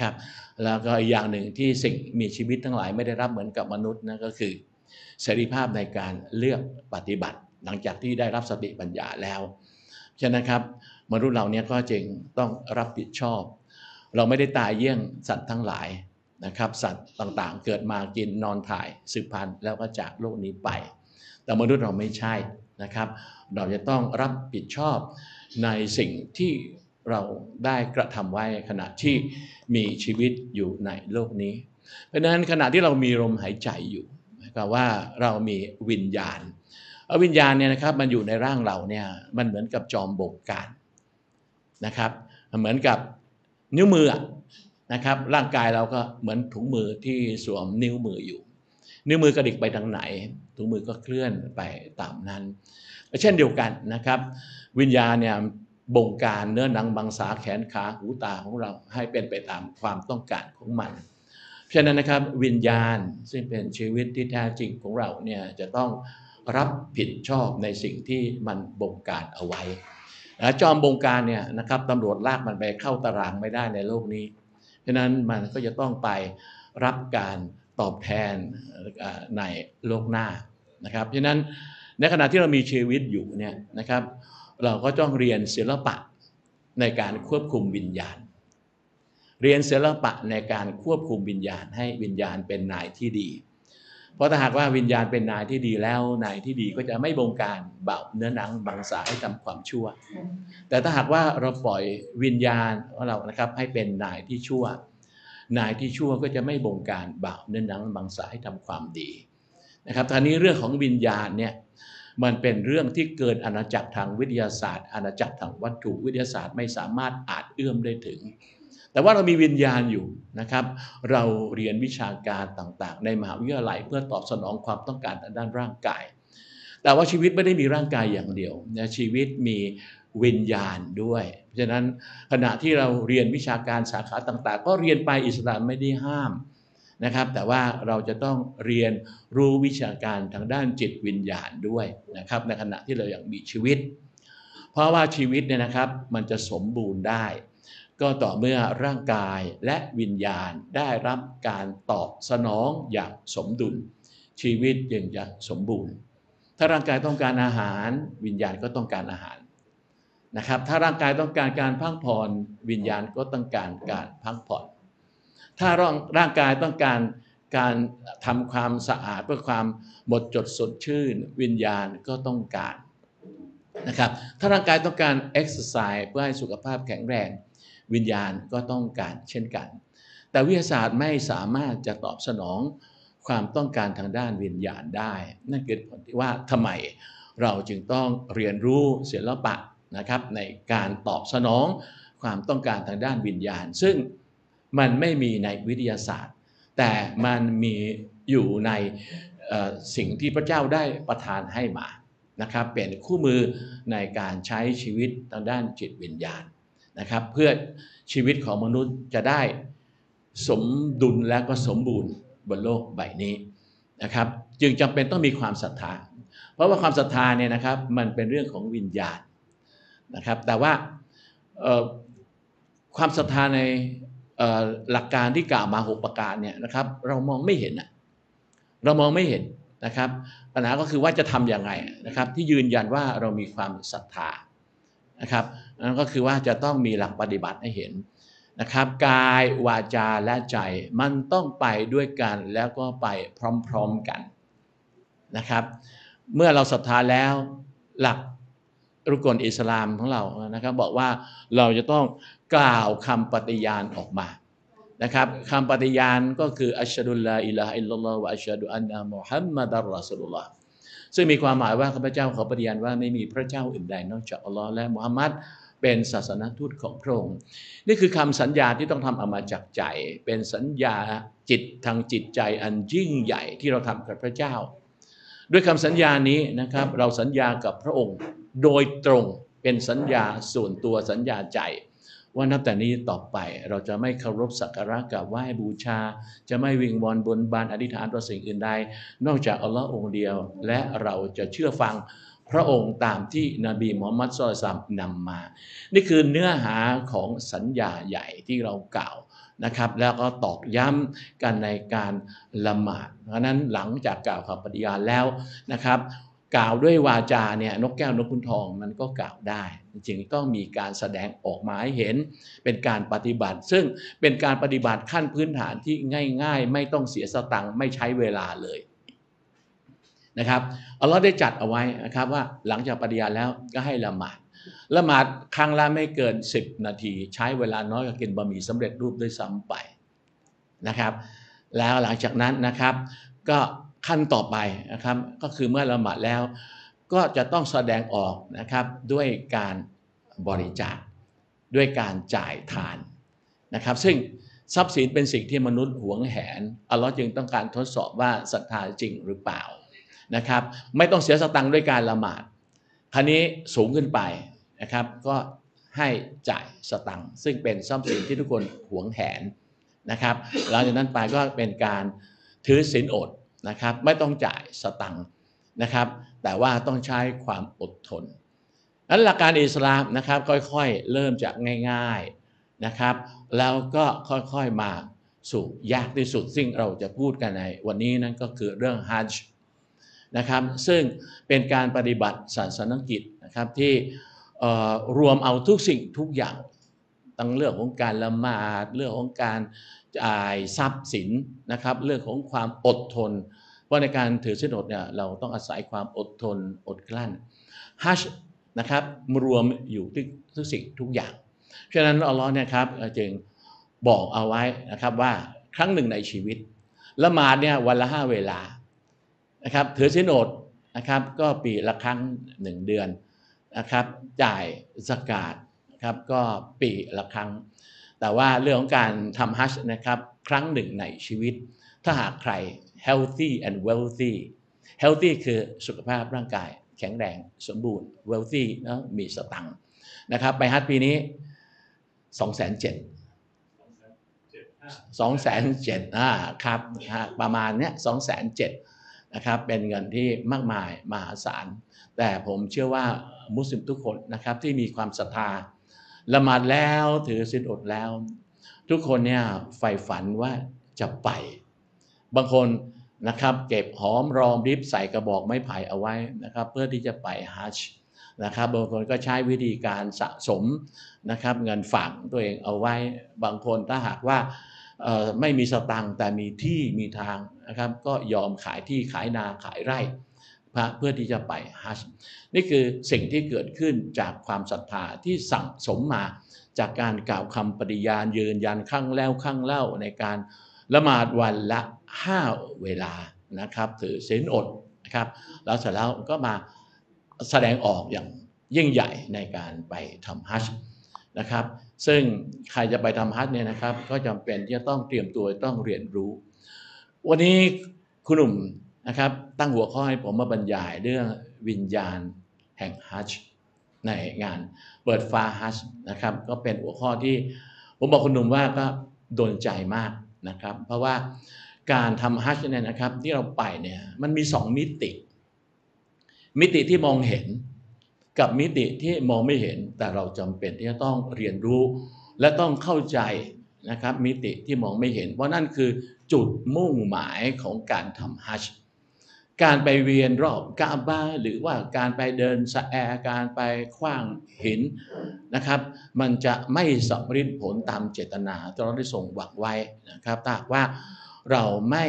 ครับแล้วก็อีกอย่างหนึ่งที่สิ่งมีชีวิตทั้งหลายไม่ได้รับเหมือนกับมนุษย์นั่นก็คือเสรีภาพในการเลือกปฏิบัติหลังจากที่ได้รับสติปัญญาแล้วฉะนั้นครับมนุษย์เราเนี่ยก็จึงต้องรับผิดชอบเราไม่ได้ตายเยี่ยงสัตว์ทั้งหลายนะครับสัตว์ต่างๆเกิดมากินนอนถ่ายสืบพันธุ์แล้วก็จากโลกนี้ไปแต่มนุษย์เราไม่ใช่นะครับเราจะต้องรับผิดชอบในสิ่งที่เราได้กระทำไว้ขณะที่มีชีวิตอยู่ในโลกนี้เพราะฉะนั้นขณะที่เรามีลมหายใจอยู่ก็ว่าเรามีวิญญาณวิญญาณเนี่ยนะครับมันอยู่ในร่างเราเนี่ยมันเหมือนกับจอมบงการนะครับเหมือนกับนิ้วมือนะครับร่างกายเราก็เหมือนถุงมือที่สวมนิ้วมืออยู่นิ้วมือกระดิกไปทางไหนถุงมือก็เคลื่อนไปตามนั้นเช่นเดียวกันนะครับวิญญาณเนี่ยบงการเนื้อหนังบังสาแขนขาหูตาของเราให้เป็นไปตามความต้องการของมันเพราะฉะนั้นนะครับวิญญาณซึ่งเป็นชีวิตที่แท้จริงของเราเนี่ยจะต้องรับผิดชอบในสิ่งที่มันบงการเอาไว้จอมบงการเนี่ยนะครับตำรวจลากมันไปเข้าตารางไม่ได้ในโลกนี้เพราะฉะนั้นมันก็จะต้องไปรับการตอบแทนในโลกหน้านะครับเพราะฉะนั้นในขณะที่เรามีชีวิตอยู่เนี่ยนะครับเราก็ต้องเรียนศิลปะในการควบคุมวิญญาณเรียนศิลปะในการควบคุมวิญญาณให้วิญญาณเป็นนายที่ดีเพราะถ้าหากว่าวิญญาณเป็นนายที่ดีแล้วนายที่ดีก็จะไม่บงการบ่าวเนื้อหนังบังสาให้ทำความชั่วแต่ถ้าหากว่าเราปล่อยวิญญาณของเรานะครับให้เป็นนายที่ชั่วนายที่ชั่วก็จะไม่บงการบ่าวเนื้อหนังบังสาให้ทำความดีนะครับทีนี้เรื่องของวิญญาณเนี่ยมันเป็นเรื่องที่เกินอาณาจักรทางวิทยาศาสตร์อาณาจักรทางวัตถุวิทยาศาสตร์ไม่สามารถอาจเอื้อมได้ถึงแต่ว่าเรามีวิญญาณอยู่นะครับเราเรียนวิชาการต่างๆในมหาวิทยาลัยเพื่อตอบสนองความต้องการด้านร่างกายแต่ว่าชีวิตไม่ได้มีร่างกายอย่างเดียวชีวิตมีวิญญาณด้วยเพราะฉะนั้นขณะที่เราเรียนวิชาการสาขาต่างๆก็เรียนไปอิสลามไม่ได้ห้ามนะครับแต่ว่าเราจะต้องเรียนรู้วิชาการทางด้านจิตวิญญาณด้วยนะครับในขณะที่เรายังมีชีวิตเพราะว่าชีวิตเนี่ยนะครับมันจะสมบูรณ์ได้ก็ต่อเมื่อร่างกายและวิญญาณได้รับการตอบสนองอย่างสมดุลชีวิตจึงจะสมบูรณ์ถ้าร่างกายต้องการอาหารวิญญาณก็ต้องการอาหารนะครับถ้าร่างกายต้องการการพักผ่อนวิญญาณก็ต้องการการพักผ่อนถ้าร่างกายต้องการการทำความสะอาดเพื่อความหมดจดสดชื่นวิญญาณก็ต้องการนะครับถ้าร่างกายต้องการเอ็กซ์ไซส์เพื่อให้สุขภาพแข็งแรงวิญญาณก็ต้องการเช่นกันแต่วิทยาศาสตร์ไม่สามารถจะตอบสนองความต้องการทางด้านวิญญาณได้นั่นเกิดผลที่ว่าทำไมเราจึงต้องเรียนรู้ศิลปะนะครับในการตอบสนองความต้องการทางด้านวิญญาณซึ่งมันไม่มีในวิทยาศาสตร์แต่มันมีอยู่ในสิ่งที่พระเจ้าได้ประทานให้มานะครับเป็นคู่มือในการใช้ชีวิตทางด้านจิตวิญญาณนะครับเพื่อชีวิตของมนุษย์จะได้สมดุลและก็สมบูรณ์บนโลกใบนี้นะครับจึงจำเป็นต้องมีความศรัทธาเพราะว่าความศรัทธาเนี่ยนะครับมันเป็นเรื่องของวิญญาณนะครับแต่ว่าความศรัทธาในหลักการที่กล่าวมา6ประการเนี่ยนะครับเรามองไม่เห็นเรามองไม่เห็นนะครับปัญหาก็คือว่าจะทำอย่างไรนะครับที่ยืนยันว่าเรามีความศรัทธานะครับนั่นก็คือว่าจะต้องมีหลักปฏิบัติให้เห็นนะครับกายวาจาและใจมันต้องไปด้วยกันแล้วก็ไปพร้อมๆกันนะครับเมื่อเราศรัทธาแล้วหลักรุกนอิสลามของเรานะครับบอกว่าเราจะต้องกล่าวคำปฏิญาณออกมานะครับคำปฏิญาณก็คืออัชฮะดุลลาอิลาฮะอิลลัลลอฮ์วะอัชฮะดุอันนะมุฮัมมัดอัลรอซูลุลลอฮ์ซึ่งมีความหมายว่าข้าพเจ้าขอปฏิญาณว่าไม่มีพระเจ้าอื่นใดนอกจากอัลลอฮ์และมุฮัมมัดเป็นศาสนทูตของพระองค์นี่คือคำสัญญาที่ต้องทำออกมาจากใจเป็นสัญญาจิตทางจิตใจอันยิ่งใหญ่ที่เราทำกับพระเจ้าด้วยคำสัญญานี้นะครับเราสัญญากับพระองค์โดยตรงเป็นสัญญาส่วนตัวสัญญาใจว่านับแต่นี้ต่อไปเราจะไม่เคารพสักการะกราบไหว้บูชาจะไม่วิงวอนบนบานอธิษฐานต่อสิ่งอื่นใดนอกจากอัลลอฮ์องค์เดียวและเราจะเชื่อฟังพระองค์ตามที่นบีมุฮัมมัดศ็อลลัลลอฮุอะลัยฮิวะซัลลัมนำมานี่คือเนื้อหาของสัญญาใหญ่ที่เรากล่าว นะครับแล้วก็ตอกย้ำกันในการละหมาดเพราะฉะนั้นหลังจากกล่าวคำปฏิญาณแล้วนะครับกล่าวด้วยวาจาเนี่ยนกแก้วนกขุนทองมันก็กล่าวได้จริงๆต้องมีการแสดงออกมาให้เห็นเป็นการปฏิบัติซึ่งเป็นการปฏิบัติขั้นพื้นฐานที่ง่ายๆไม่ต้องเสียสตังค์ไม่ใช้เวลาเลยนะครับอัลเลาะห์ได้จัดเอาไว้นะครับว่าหลังจากปฏิญาณแล้วก็ให้ละหมาดละหมาดครั้งละไม่เกิน10นาทีใช้เวลาน้อยกว่ากินบะหมี่สำเร็จรูปด้วยซ้ำไปนะครับแล้วหลังจากนั้นนะครับก็ขั้นต่อไปนะครับก็คือเมื่อละหมาดแล้วก็จะต้องแสดงออกนะครับด้วยการบริจาคด้วยการจ่ายทานนะครับซึ่งทรัพย์สินเป็นสิ่งที่มนุษย์หวงแหนอัลเลาะห์จึงต้องการทดสอบว่าศรัทธาจริงหรือเปล่านะครับไม่ต้องเสียสตังค์ด้วยการละหมาดคราวนี้สูงขึ้นไปนะครับก็ให้จ่ายสตังค์ซึ่งเป็นทรัพย์สินที่ทุกคนหวงแหนนะครับหลังจากนั้นไปก็เป็นการถือศีลอดนะครับไม่ต้องจ่ายสตังค์นะครับแต่ว่าต้องใช้ความอดทนนั้นหลักการอิสลามนะครับค่อยๆเริ่มจากง่ายๆนะครับแล้วก็ค่อยๆมาสู่ยากที่สุดซึ่งเราจะพูดกันในวันนี้นั่นก็คือเรื่องฮัจญ์นะครับซึ่งเป็นการปฏิบัติศาสนกิจนะครับที่รวมเอาทุกสิ่งทุกอย่างตั้งเรื่องของการละหมาดเรื่องของการจ่ายทรัพย์สินนะครับเรื่องของความอดทนเพราะในการถือศีลอดเนี่ยเราต้องอาศัยความอดทนอดกลั้นฮัจญ์นะครับรวมอยู่ทุกสิ่งทุกอย่างฉะนั้นอัลเลาะห์เนี่ยครับจึงบอกเอาไว้นะครับว่าครั้งหนึ่งในชีวิตละหมาดเนี่ยวันละ5เวลานะครับถือศีลอดนะครับก็ปีละครั้ง1เดือนนะครับจ่ายซะกาตนะครับก็ปีละครั้งแต่ว่าเรื่องของการทำฮัจญ์นะครับครั้งหนึ่งในชีวิตถ้าหากใคร healthy and wealthy healthy คือสุขภาพร่างกายแข็งแรงสมบูรณ์ wealthy นะมีสตังค์นะครับไปฮัจญ์ปีนี้ 207,000 ครับประมาณเนี้ย 207,000 นะครับเป็นเงินที่มากมายมหาศาลแต่ผมเชื่อว่ามุสลิมทุกคนนะครับที่มีความศรัทธาละหมาดแล้วถือศีลอดแล้วทุกคนเนี่ยใฝ่ฝันว่าจะไปบางคนนะครับเก็บหอมรอมริบใส่กระบอกไม้ไผ่เอาไว้นะครับเพื่อที่จะไปฮัจญ์นะครับบางคนก็ใช้วิธีการสะสมนะครับเงินฝากตัวเองเอาไว้บางคนถ้าหากว่าไม่มีสตังค์แต่มีที่มีทางนะครับก็ยอมขายที่ขายนาขายไร่เพื่อที่จะไปฮัจญ์นี่คือสิ่งที่เกิดขึ้นจากความศรัทธาที่สั่งสมมาจากการกล่าวคำปฏิญาณยืนยันครั้งแล้วครั้งเล่าในการละหมาดวันละ5เวลานะครับถือศีลอดนะครับแล้วเสร็จแล้วก็มาแสดงออกอย่างยิ่งใหญ่ในการไปทำฮัจญ์นะครับซึ่งใครจะไปทำฮัจญ์เนี่ยนะครับก็จำเป็นที่จะต้องเตรียมตัวต้องเรียนรู้วันนี้คุณหนุ่มนะครับตั้งหัวข้อให้ผมมาบรรยายเรื่องวิญญาณแห่งฮัจญ์ในงานเปิดฟ้าฮัจญ์นะครับก็เป็นหัวข้อที่ผมบอกคุณหนุ่มว่าก็โดนใจมากนะครับเพราะว่าการทำฮัจญ์เนี่ยนะครับที่เราไปเนี่ยมันมี2มิติมิติที่มองเห็นกับมิติที่มองไม่เห็นแต่เราจำเป็นที่จะต้องเรียนรู้และต้องเข้าใจนะครับมิติที่มองไม่เห็นเพราะนั่นคือจุดมุ่งหมายของการทำฮัจญ์การไปเวียนรอบกาบะห์หรือว่าการไปเดินสะแอการไปขว้างหินนะครับมันจะไม่สำเร็จผลตามเจตนาที่เราได้ส่งหวังไว้นะครับถ้าว่าเราไม่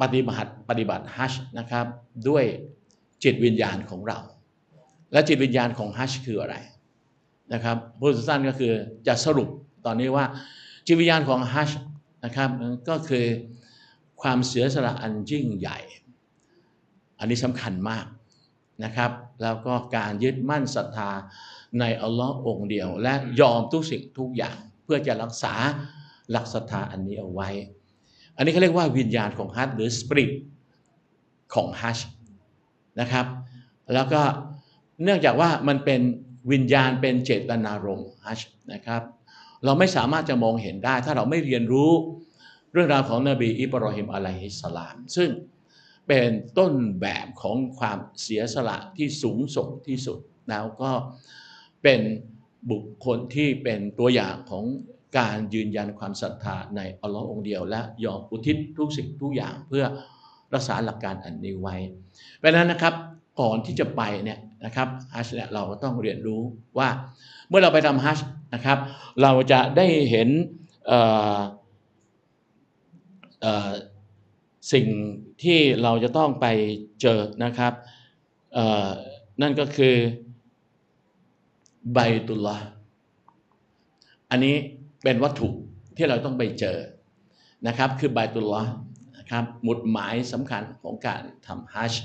ปฏิบัติฮัจญ์นะครับด้วยจิตวิญญาณของเราและจิตวิญญาณของฮัจญ์คืออะไรนะครับพูดสั้นๆก็คือจะสรุปตอนนี้ว่าจิตวิญญาณของฮัจญ์นะครับก็คือความเสียสละอันยิ่งใหญ่อันนี้สำคัญมากนะครับแล้วก็การยึดมั่นศรัทธาในอัลลอฮ์องค์เดียวและยอมทุกสิ่งทุกอย่างเพื่อจะรักษาหลักศรัทธาอันนี้เอาไว้อันนี้เขาเรียกว่าวิญญาณของฮัจญ์หรือสปิริตของฮัจญ์นะครับแล้วก็เนื่องจากว่ามันเป็นวิญญาณเป็นเจตนารมณ์ฮัจญ์นะครับเราไม่สามารถจะมองเห็นได้ถ้าเราไม่เรียนรู้เรื่องราวของนบีอิบรอฮิมอะลัยฮิสสลามซึ่งเป็นต้นแบบของความเสียสละที่สูงส่งที่สุดแล้วก็เป็นบุคคลที่เป็นตัวอย่างของ การยืนยันความศรัทธาในอัลลอฮ์องค์เดียวและยอมอุทิศทุกสิ่งทุกอย่างเพื่อรักษาหลักการอันนี้ไว้เพราะฉะนั้นนะครับก่อนที่จะไปเนี่ยนะครับฮัจญ์เนี่ยเราก็ต้องเรียนรู้ว่าเมื่อเราไปทำฮัจญ์นะครับเราจะได้เห็นสิ่งที่เราจะต้องไปเจอนะครับนั่นก็คือบัยตุลลอฮ์อันนี้เป็นวัตถุที่เราต้องไปเจอนะครับคือบัยตุลลอฮ์นะครับหมุดหมายสำคัญของการทำฮัจญ์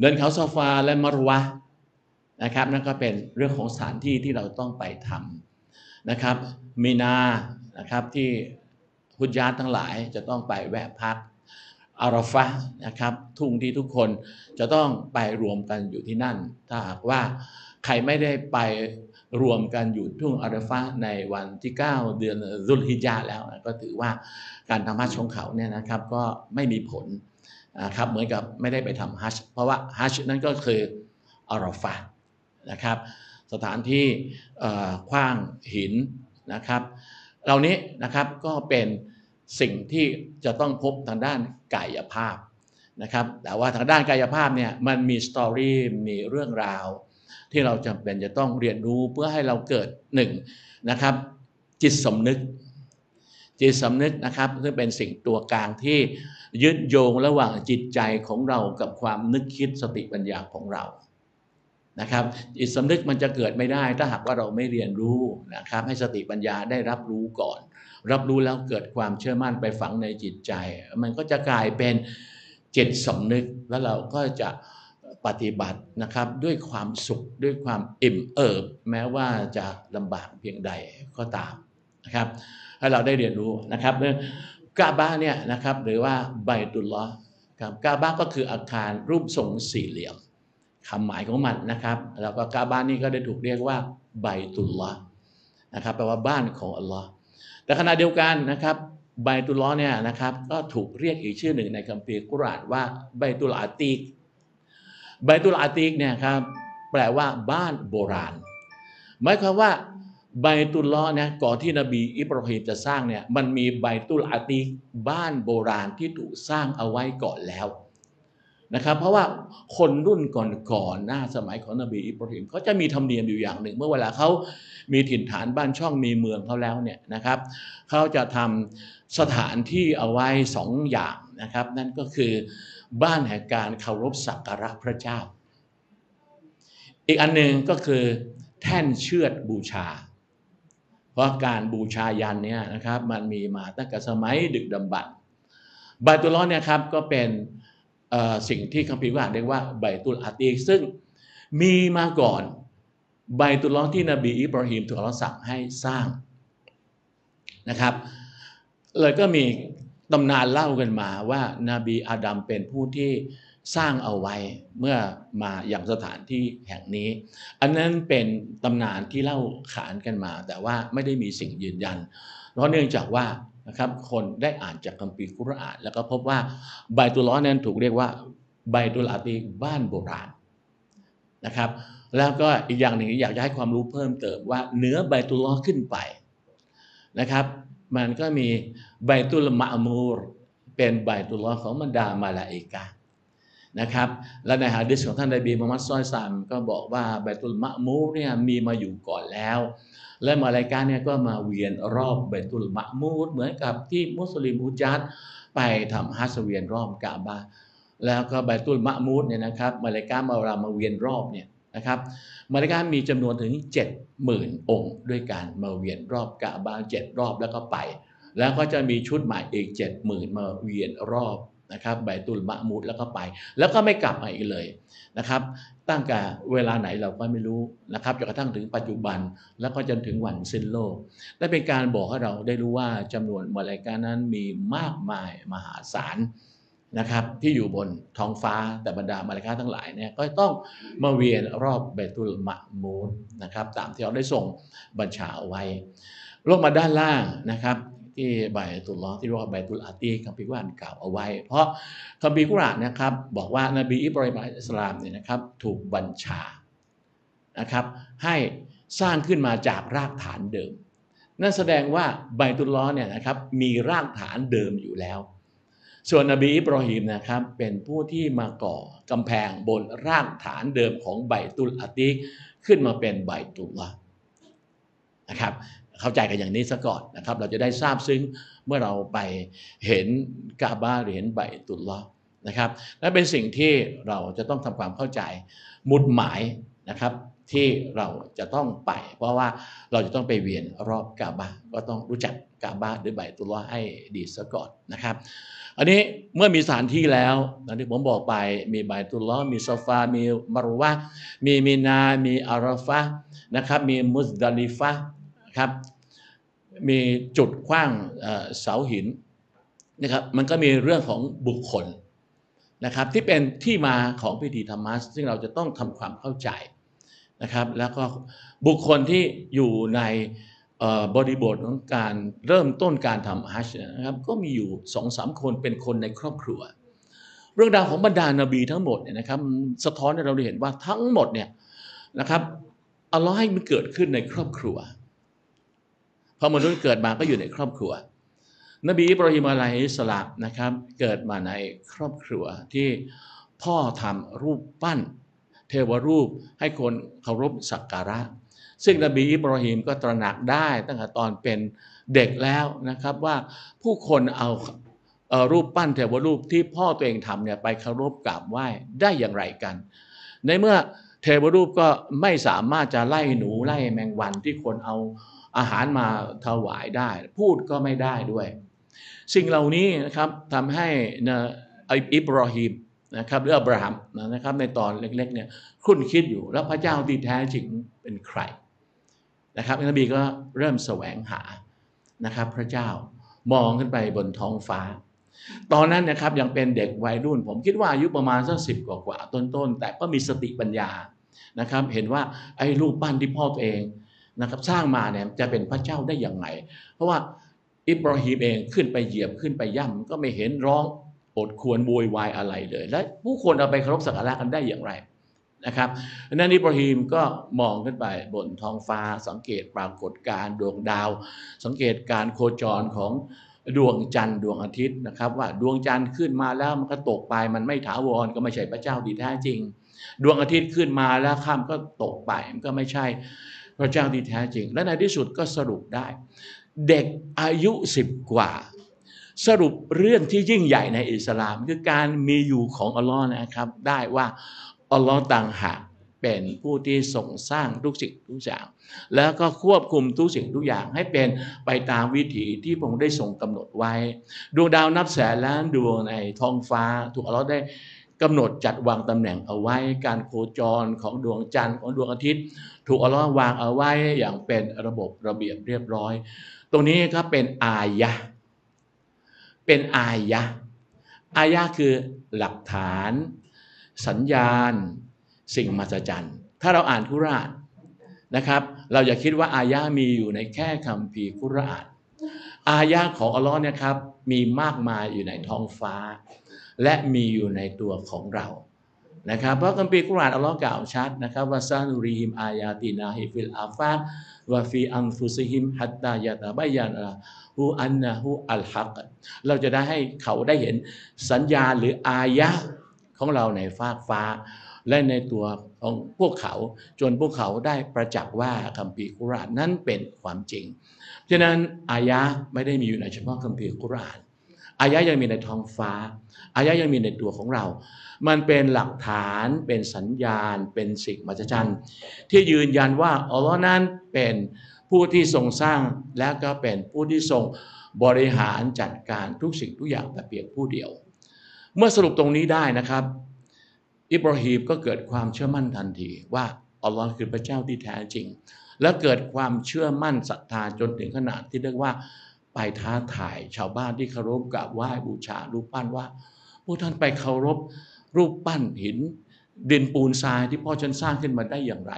เดินเขาซอฟาและมะรวะห์นะครับนั่นก็เป็นเรื่องของสถานที่ที่เราต้องไปทำนะครับมีนานะครับที่ฮุจญาตทั้งหลายจะต้องไปแวะพักอาราฟะห์นะครับทุ่งที่ทุกคนจะต้องไปรวมกันอยู่ที่นั่นถ้าหากว่าใครไม่ได้ไปรวมกันอยู่ทุ่งอาราฟะห์ในวันที่9เดือนซุลฮิจญะห์แล้วก็ถือว่าการทำฮัจญ์ของเขาเนี่ยนะครับก็ไม่มีผลนะครับเหมือนกับไม่ได้ไปทำฮัจญ์เพราะว่าฮัจญ์นั่นก็คืออาราฟะห์นะครับสถานที่ขว้างหินนะครับเหล่านี้นะครับก็เป็นสิ่งที่จะต้องพบทางด้านกายภาพนะครับแต่ว่าทางด้านกายภาพเนี่ยมันมีสตอรี่มีเรื่องราวที่เราจำเป็นจะต้องเรียนรู้เพื่อให้เราเกิดหนึ่งนะครับจิตสำนึกนะครับซึ่งเป็นสิ่งตัวกลางที่ยึดโยงระหว่างจิตใจของเรากับความนึกคิดสติปัญญาของเรานะครับจิตสำนึกมันจะเกิดไม่ได้ถ้าหากว่าเราไม่เรียนรู้นะครับให้สติปัญญาได้รับรู้ก่อนรับรู้แล้วเกิดความเชื่อมั่นไปฝังในจิตใจมันก็จะกลายเป็นจิตสำนึกแล้วเราก็จะปฏิบัตินะครับด้วยความสุขด้วยความอิ่มเอิบแม้ว่าจะลำบากเพียงใดก็ตามนะครับให้เราได้เรียนรู้นะครับกาบะห์เนี่ยนะครับหรือว่าบัยตุลลอฮ์กาบะห์ก็คืออาคารรูปทรงสี่เหลี่ยมคำหมายของมันนะครับแล้วก็กาบะห์นี่ก็ได้ถูกเรียกว่าบัยตุลลอฮ์นะครับแปลว่าบ้านของอัลลอฮ์แต่ขณะเดียวกันนะครับบัยตุลลอฮ์เนี่ยนะครับก็ถูกเรียกอีกชื่อหนึ่งในคัมภีร์กุรอานว่าบัยตุลอาตีกเนี่ยครับแปลว่าบ้านโบราณหมายความว่าบัยตุลลอฮ์เนี่ยก่อนที่นบีอิบราฮิมจะสร้างเนี่ยมันมีบัยตุลอาตีกบ้านโบราณที่ถูกสร้างเอาไว้ก่อนแล้วนะครับเพราะว่าคนรุ่นก่อนๆหน้าสมัยของนบีอิบราฮิมเขาจะมีธรรมเนียมอยู่อย่างหนึ่งเมื่อเวลาเขามีถิ่นฐานบ้านช่องมีเมืองเขาแล้วเนี่ยนะครับเขาจะทำสถานที่เอาไว้สองอย่างนะครับนั่นก็คือบ้านแห่งการเคารพสักการะพระเจ้าอีกอันหนึ่งก็คือแท่นเชือดบูชาเพราะการบูชายันเนี่ยนะครับมันมีมาตั้งแต่สมัยดึกดำบรรพ์บัยตุลลอฮ์เนี่ยครับก็เป็นสิ่งที่คัมภีร์ว่าเรียกว่าบัยตุลอาตีกซึ่งมีมาก่อนบัยตุลลอฮ์ที่นบีอิบราฮิมถูกอัลลอฮ์สั่งให้สร้างนะครับเลยก็มีตำนานเล่ากันมาว่านาบีอาดัมเป็นผู้ที่สร้างเอาไว้เมื่อมาอย่างสถานที่แห่งนี้อันนั้นเป็นตำนานที่เล่าขานกันมาแต่ว่าไม่ได้มีสิ่งยืนยันเพราะเนื่องจากว่านะครับคนได้อ่านจากคัมภีร์กุรอานแล้วก็พบว่าบัยตุลลอฮ์นั้นถูกเรียกว่าบัยตุลอาตีกบ้านโบราณนะครับแล้วก็อีกอย่างหนึ่งอยากจะให้ความรู้เพิ่มเติมว่าเหนือบัยตุลลอฮ์ขึ้นไปนะครับมันก็มีบัยตุลมะมูรเป็นบัยตุลลอฮ์ของบรรดามาลาอิกะห์นะครับและในหะดีษของท่านนบีมุฮัมมัดศ็อลลัลลอฮุอะลัยฮิวะซัลลัมก็บอกว่าบัยตุลมะมูรเนี่ยมีมาอยู่ก่อนแล้วและมาลาอิกะห์เนี่ยก็มาเวียนรอบบัยตุลมะมูรเหมือนกับที่มุสลิมอุจญาตไปทำฮัจญ์เวียนรอบกะบะห์แล้วก็บัยตุลมะมูรเนี่ยนะครับมาลาอิกะห์มาเวียนรอบเนี่ยนะครับมาลาอิกะห์มีจำนวนถึง 70,000 องค์ด้วยการมาเวียนรอบกะบะห์7รอบแล้วก็ไปแล้วก็จะมีชุดใหม่อีก 70,000 มาเวียนรอบนะครับบัยตุลมะมูรแล้วก็ไปแล้วก็ไม่กลับมาอีกเลยนะครับตั้งแต่เวลาไหนเราก็ไม่รู้นะครับจนกระทั่งถึงปัจจุบันแล้วก็จนถึงวันสิ้นโลกได้เป็นการบอกให้เราได้รู้ว่าจำนวนมาลาอิกะห์นั้นมีมากมายมหาศาลนะครับที่อยู่บนท้องฟ้าแต่บรรดามาลาอิกะห์ทั้งหลายเนี่ยก็ต้องมาเวียนรอบบัยตุลมะมูรนะครับตามที่เราได้ส่งบัญชาเอาไว้ลงมาด้านล่างนะครับที่บัยตุลลอฮ์ที่เรียกว่าบัยตุลอาตีกคัมภีร์กุรอานกล่าวเอาไว้เพราะคัมภีร์กุรอานนะครับบอกว่านบีอิบราฮิมอิสลามเนี่ยนะครับถูกบัญชานะครับให้สร้างขึ้นมาจากรากฐานเดิม นั่นแสดงว่าบัยตุลลอฮ์เนี่ยนะครับมีรากฐานเดิมอยู่แล้วส่วนนบีอิบรอฮีมนะครับเป็นผู้ที่มาก่อกำแพงบนรากฐานเดิมของบัยตุลอาติกขึ้นมาเป็นบัยตุลลอฮ์นะครับเข้าใจกันอย่างนี้ซะก่อนนะครับเราจะได้ทราบซึ้งเมื่อเราไปเห็นกาบะหรือเห็นบัยตุลลอฮ์นะครับและเป็นสิ่งที่เราจะต้องทำความเข้าใจมุดหมายนะครับที่เราจะต้องไปเพราะว่าเราจะต้องไปเวียนรอบกาบะก็ต้องรู้จักกาบะหรือบัยตุลลอฮ์ให้ดีซะก่อนนะครับอันนี้เมื่อมีสถานที่แล้วที่ผมบอกไปมีบัยตุลลอฮ์มีซอฟามีมะรูวะห์มีมีนามีอาราฟะห์นะครับมีมุซดะลิฟะห์ครับมีจุดขว้างเสาหินนะครับมันก็มีเรื่องของบุคคลนะครับที่เป็นที่มาของพิธีธรรมัสซึ่งเราจะต้องทำความเข้าใจนะครับแล้วก็บุคคลที่อยู่ในบริบทของการเริ่มต้นการทำฮัจญ์นะครับก็มีอยู่ 2-3 คนเป็นคนในครอบครัวเรื่องราวของบรรดานบีทั้งหมดเนี่ยนะครับสะท้อนให้เราได้เห็นว่าทั้งหมดเนี่ยนะครับอัลลอฮ์ให้มันเกิดขึ้นในครอบครัวพอมนุษย์เกิดมาก็อยู่ในครอบครัวนบีอิบรอฮีมอะลัยฮิสสลามนะครับเกิดมาในครอบครัวที่พ่อทำรูปปั้นเทวรูปให้คนเคารพสักการะซึ่งนบีอิบรอฮีมก็ตระหนักได้ตั้งแต่ตอนเป็นเด็กแล้วนะครับว่าผู้คนเอารูปปั้นเทวรูปที่พ่อตัวเองทำเนี่ยไปเคารพกราบไหว้ได้อย่างไรกันในเมื่อเทวรูปก็ไม่สามารถจะไล่หนูไล่แมงวันที่คนเอาอาหารมาถวายได้พูดก็ไม่ได้ด้วยสิ่งเหล่านี้นะครับทำให้อิบรอฮีมนะครับหรืออับราฮัมนะครับในตอนเล็กๆเนี่ยคุ้นคิดอยู่แล้วพระเจ้าที่แท้จริงเป็นใครนะครับนบีก็เริ่มแสวงหานะครับพระเจ้ามองขึ้นไปบนท้องฟ้าตอนนั้นนะครับยังเป็นเด็กวัยรุ่นผมคิดว่าอายุประมาณสัก10 กว่าต้นๆแต่ก็มีสติปัญญานะครับเห็นว่าไอ้รูปปั้นที่พ่อตัวเองนะครับสร้างมาเนี่ยจะเป็นพระเจ้าได้อย่างไรเพราะว่าอิบรอฮีมเองขึ้นไปเหยียบขึ้นไปย่ำก็ไม่เห็นร้องอดควรโวยวายอะไรเลยและผู้คนเอาไปเคารพสักการะกันได้อย่างไรนะครับนั้นอิบรอฮีมก็มองขึ้นไปบนท้องฟ้าสังเกตปรากฏการณ์ดวงดาวสังเกตการโคจรของดวงจันทร์ดวงอาทิตย์นะครับว่าดวงจันทร์ขึ้นมาแล้วมันก็ตกไปมันไม่ถาวรก็ไม่ใช่พระเจ้าที่แท้จริงดวงอาทิตย์ขึ้นมาแล้วข้ามก็ตกไปมันก็ไม่ใช่พระเจ้าที่แท้จริงและในที่สุดก็สรุปได้เด็กอายุ10 กว่าสรุปเรื่องที่ยิ่งใหญ่ในอิสลามคือการมีอยู่ของอัลลอฮ์นะครับได้ว่าอัลลอฮ์ต่างหากเป็นผู้ที่ทรงสร้างทุกสิ่งทุกอย่างแล้วก็ควบคุมทุกสิ่งทุกอย่างให้เป็นไปตามวิถีที่พระองค์ได้ทรงกำหนดไว้ดวงดาวนับแสนล้านดวงในท้องฟ้าถูกอัลลอฮ์ได้กำหนดจัดวางตำแหน่งเอาไว้การโคจรของดวงจันทร์ของดวงอาทิตย์ถูกอัลลอฮ์วางเอาไว้อย่างเป็นระบบระเบียบเรียบร้อยตรงนี้ก็เป็นอายะเป็นอายะอายะคือหลักฐานสัญญาณสิ่งมหัศจรรย์ถ้าเราอ่านกุรอานนะครับเราอย่าคิดว่าอายะมีอยู่ในแค่คัมภีร์กุรอานอายะของอัลลอฮ์เนี่ยครับมีมากมายอยู่ในท้องฟ้าและมีอยู่ในตัวของเรานะครับเพราะคัมภีร์กุรอานอัลลอฮ์กล่าวชัดนะครับว่าซานุรีฮิมอายาตินาฮิฟิลอาฟายวะฟีอันฟุซิฮิมฮัตตายะตะบัยยานะฮูอันนะฮูอัลฮักเราจะได้ให้เขาได้เห็นสัญญาหรืออายะของเราในฟากฟ้าและในตัวของพวกเขาจนพวกเขาได้ประจักษ์ว่าคัมภีร์กุรอานนั้นเป็นความจริงฉะนั้นอายะไม่ได้มีอยู่ในเฉพาะคัมภีร์กุรอานอายะยังมีในท้องฟ้าอายะยังมีในตัวของเรามันเป็นหลักฐานเป็นสัญญาณเป็นสิ่งมหัศจรรย์ที่ยืนยันว่าอัลลอฮ์นั้นเป็นผู้ที่ทรงสร้างและก็เป็นผู้ที่ทรงบริหารจัดการทุกสิ่งทุกอย่างแต่เพียงผู้เดียวเมื่อสรุปตรงนี้ได้นะครับอิบรอฮีมก็เกิดความเชื่อมั่นทันทีว่าอัลลอฮ์คือพระเจ้าที่แท้จริงและเกิดความเชื่อมั่นศรัทธาจนถึงขนาดที่เรียกว่าไปท้าทายชาวบ้านที่เคารพกราบไหว้บูชารูปปั้นว่าพวกท่านไปเคารพรูปปั้นหินดินปูนทรายที่พ่อฉันสร้างขึ้นมาได้อย่างไร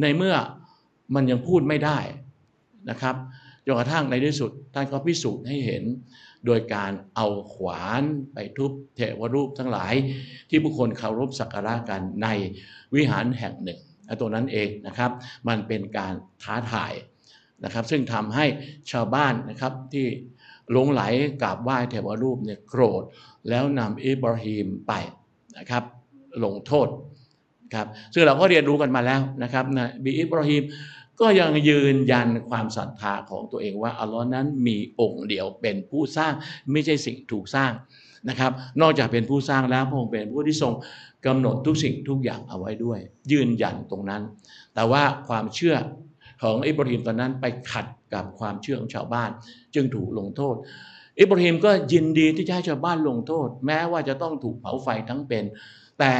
ในเมื่อมันยังพูดไม่ได้นะครับจนกระทั่งในที่สุดท่านก็พิสูจน์ให้เห็นโดยการเอาขวานไปทุบเทวรูปทั้งหลายที่ผู้คนเคารพสักการะกันในวิหารแห่งหนึ่งตัวนั้นเองนะครับมันเป็นการท้าทาย นะครับซึ่งทำให้ชาวบ้านนะครับที่หลงไหลกราบไหว้เทวรูปเนี่ยโกรธแล้วนำอิบราฮิมไปนะครับลงโทษครับซึ่งเราก็เรียนรู้กันมาแล้วนะครับนะบีอิบราฮิมก็ยังยืนยันความศรัทธาของตัวเองว่าอัลลอฮ์นั้นมีองค์เดียวเป็นผู้สร้างไม่ใช่สิ่งถูกสร้างนะครับนอกจากเป็นผู้สร้างแล้วพระองค์เป็นผู้ที่ทรงกำหนดทุกสิ่งทุกอย่างเอาไว้ด้วยยืนยันตรงนั้นแต่ว่าความเชื่อของอิบราฮิมตอนนั้นไปขัดกับความเชื่อของชาวบ้านจึงถูกลงโทษอิบราฮิมก็ยินดีที่จะให้ชาวบ้านลงโทษแม้ว่าจะต้องถูกเผาไฟทั้งเป็นแต่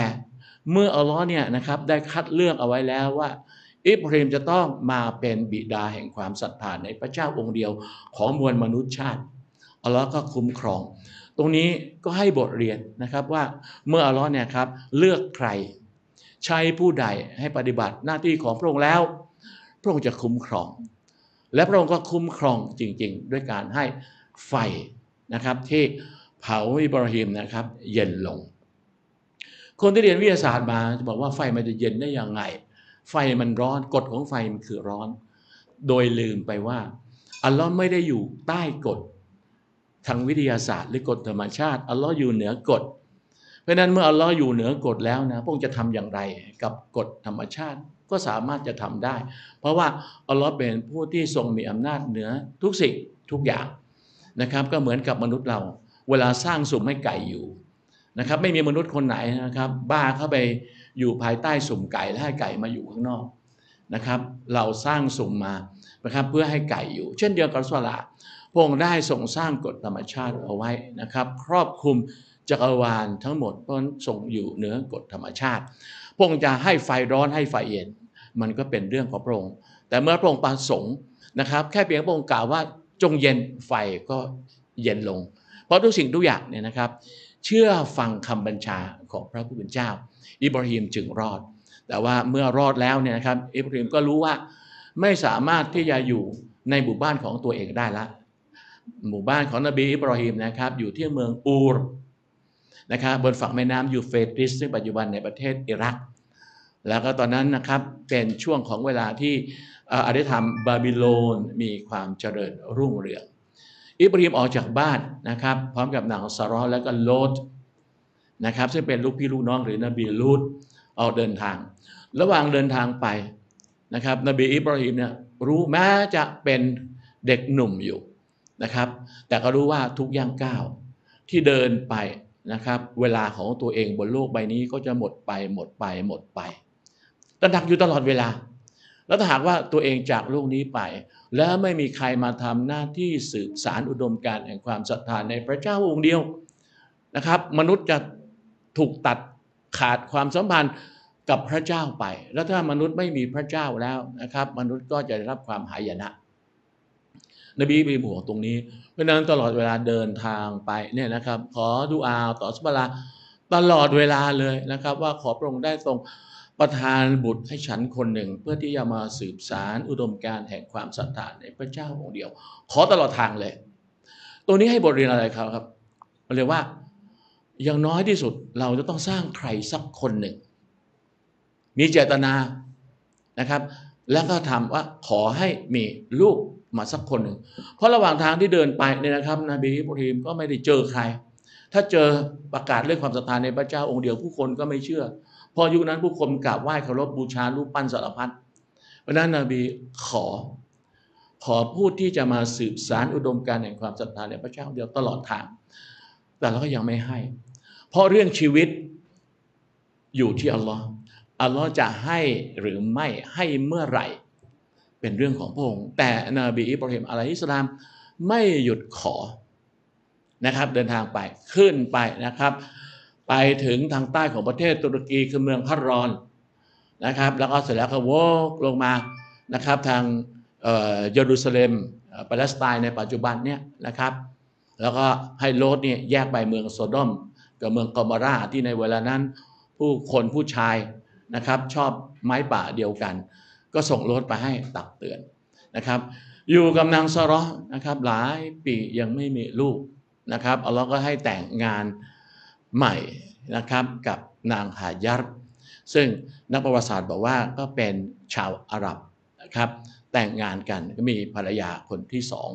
เมื่ออัลลอฮ์เนี่ยนะครับได้คัดเลือกเอาไว้แล้วว่าอิบราฮิมจะต้องมาเป็นบิดาแห่งความศรัทธาในพระเจ้าองค์เดียวของมวลมนุษยชาติอัลลอฮ์ก็คุ้มครองตรงนี้ก็ให้บทเรียนนะครับว่าเมื่ออัลลอฮ์เนี่ยครับเลือกใครใช้ผู้ใดให้ปฏิบัติหน้าที่ของพระองค์แล้วพระองค์จะคุ้มครองและพระองค์ก็คุ้มครองจริงๆด้วยการให้ไฟนะครับที่เผาอิบราฮิมนะครับเย็นลงคนที่เรียนวิทยาศาสตร์มาจะบอกว่าไฟมันจะเย็นได้ยังไงไฟมันร้อนกฎของไฟมันคือร้อนโดยลืมไปว่าอัลลอฮ์ไม่ได้อยู่ใต้กฎทางวิทยาศาสตร์หรือกฎธรรมชาติอัลลอฮ์อยู่เหนือกฎเพราะฉะนั้นเมื่ออัลลอฮ์อยู่เหนือกฎแล้วนะพระองค์จะทำอย่างไรกับกฎธรรมชาติก็สามารถจะทำได้เพราะว่าอัลลอฮ์เป็นผู้ที่ทรงมีอำนาจเหนือทุกสิ่งทุกอย่างนะครับก็เหมือนกับมนุษย์เราเวลาสร้างสุ่มให้ไก่อยู่นะครับไม่มีมนุษย์คนไหนนะครับบ้าเข้าไปอยู่ภายใต้สุ่มไก่และให้ไก่มาอยู่ข้างนอกนะครับเราสร้างสุ่มมานะครับเพื่อให้ไก่อยู่เช่นเดียวกับสวรรค์พระองค์ได้ทรงสร้างกฎธรรมชาติเอาไว้นะครับครอบคลุมจักรวาลทั้งหมดเพราะทรงอยู่เหนือกฎธรรมชาติพระองค์จะให้ไฟร้อนให้ไฟเย็นมันก็เป็นเรื่องของพระองค์แต่เมื่อพระองค์ประสงค์นะครับแค่เพียงพระองค์กล่าวว่าจงเย็นไฟก็เย็นลงเพราะทุกสิ่งทุกอย่างเนี่ยนะครับเชื่อฟังคำบัญชาของพระผู้เป็นเจ้าอิบราฮิมจึงรอดแต่ว่าเมื่อรอดแล้วเนี่ยนะครับอิบราฮิมก็รู้ว่าไม่สามารถที่จะอยู่ในหมู่บ้านของตัวเองได้ละหมู่บ้านของนบีอิบราฮิมนะครับอยู่ที่เมืองอูรนะครับบนฝั่งแม่น้ำยูเฟรติสซึ่งปัจจุบันในประเทศอิรักแล้วก็ตอนนั้นนะครับเป็นช่วงของเวลาที่อารยธรรมบาบิโลนมีความเจริญรุ่งเรืองอิบราฮิมออกจากบ้านนะครับพร้อมกับนางซาเราะห์และก็โลธนะครับซึ่งเป็นลูกพี่ลูกน้องหรือนบีลูตออกเดินทางระหว่างเดินทางไปนะครับนบีอิบราฮิมเนี่ยรู้แม้จะเป็นเด็กหนุ่มอยู่นะครับแต่ก็รู้ว่าทุกย่างก้าวที่เดินไปนะครับเวลาของตัวเองบนโลกใบนี้ก็จะหมดไปหมดไปหมดไปตระหนักอยู่ตลอดเวลาแล้วถ้าหากว่าตัวเองจากโลกนี้ไปแล้วไม่มีใครมาทำหน้าที่สืบสารอุดมการณ์แห่งความศรัทธาในพระเจ้าองค์เดียวนะครับมนุษย์จะถูกตัดขาดความสัมพันธ์กับพระเจ้าไปแล้วถ้ามนุษย์ไม่มีพระเจ้าแล้วนะครับมนุษย์ก็จะได้รับความหายนะนบีมีห่วงตรงนี้เพราะนั้นตลอดเวลาเดินทางไปเนี่ยนะครับขอดุอาต่อซุบฮานะฮูวะตะอาลาตลอดเวลาเลยนะครับว่าขอพระองค์ได้ทรงประทานบุตรให้ฉันคนหนึ่งเพื่อที่จะมาสืบสารอุดมการณ์แห่งความศรัทธาในพระเจ้าองค์เดียวขอตลอดทางเลยตัวนี้ให้บทเรียนอะไรครับเรียกว่าอย่างน้อยที่สุดเราจะต้องสร้างใครสักคนหนึ่งมีเจตนานะครับแล้วก็ทำว่าขอให้มีลูกมาสักคนหนึ่งเพราะระหว่างทางที่เดินไปเนี่ยนะครับนบีอิบราฮิมก็ไม่ได้เจอใครถ้าเจอประกาศเรื่องความศรัทธาในพระเจ้าองค์เดียวผู้คนก็ไม่เชื่อพอยุคนั้นผู้คนกราบไหว้เคารพบูชารูปปั้นสารพัดเพราะนั้นนบีขอผู้ที่จะมาสืบสารอุดมการณ์แห่งความศรัทธาในพระเจ้าเดียวตลอดทางแต่เราก็ยังไม่ให้เพราะเรื่องชีวิตอยู่ที่อัลลอฮ์อัลลอฮ์จะให้หรือไม่ให้เมื่อไหร่เป็นเรื่องของพระองค์แต่นบีอิบราฮิมอะลัยฮิสสลามไม่หยุดขอนะครับเดินทางไปขึ้นไปนะครับไปถึงทางใต้ของประเทศตุรกีคือเมืองพารอนนะครับแล้วก็เสร็จแล้วก็วกลงมานะครับทางเยรูซาเล็มปาเลสไตน์ในปัจจุบันเนี่ยนะครับแล้วก็ให้โลดเนี่ยแยกไปเมืองโซดอมกับเมืองกอมอราที่ในเวลานั้นผู้คนผู้ชายนะครับชอบไม้ป่าเดียวกันก็ส่งโลดไปให้ตักเตือนนะครับอยู่กับนางซาเราะห์นะครับหลายปียังไม่มีลูกนะครับอัลเลาะห์ก็ให้แต่งงานใหม่นะครับกับนางฮาญัรซึ่งนักประวัติศาสตร์บอกว่าก็เป็นชาวอาหรับนะครับ แต่งงานกันก็มีภรรยาคนที่สอง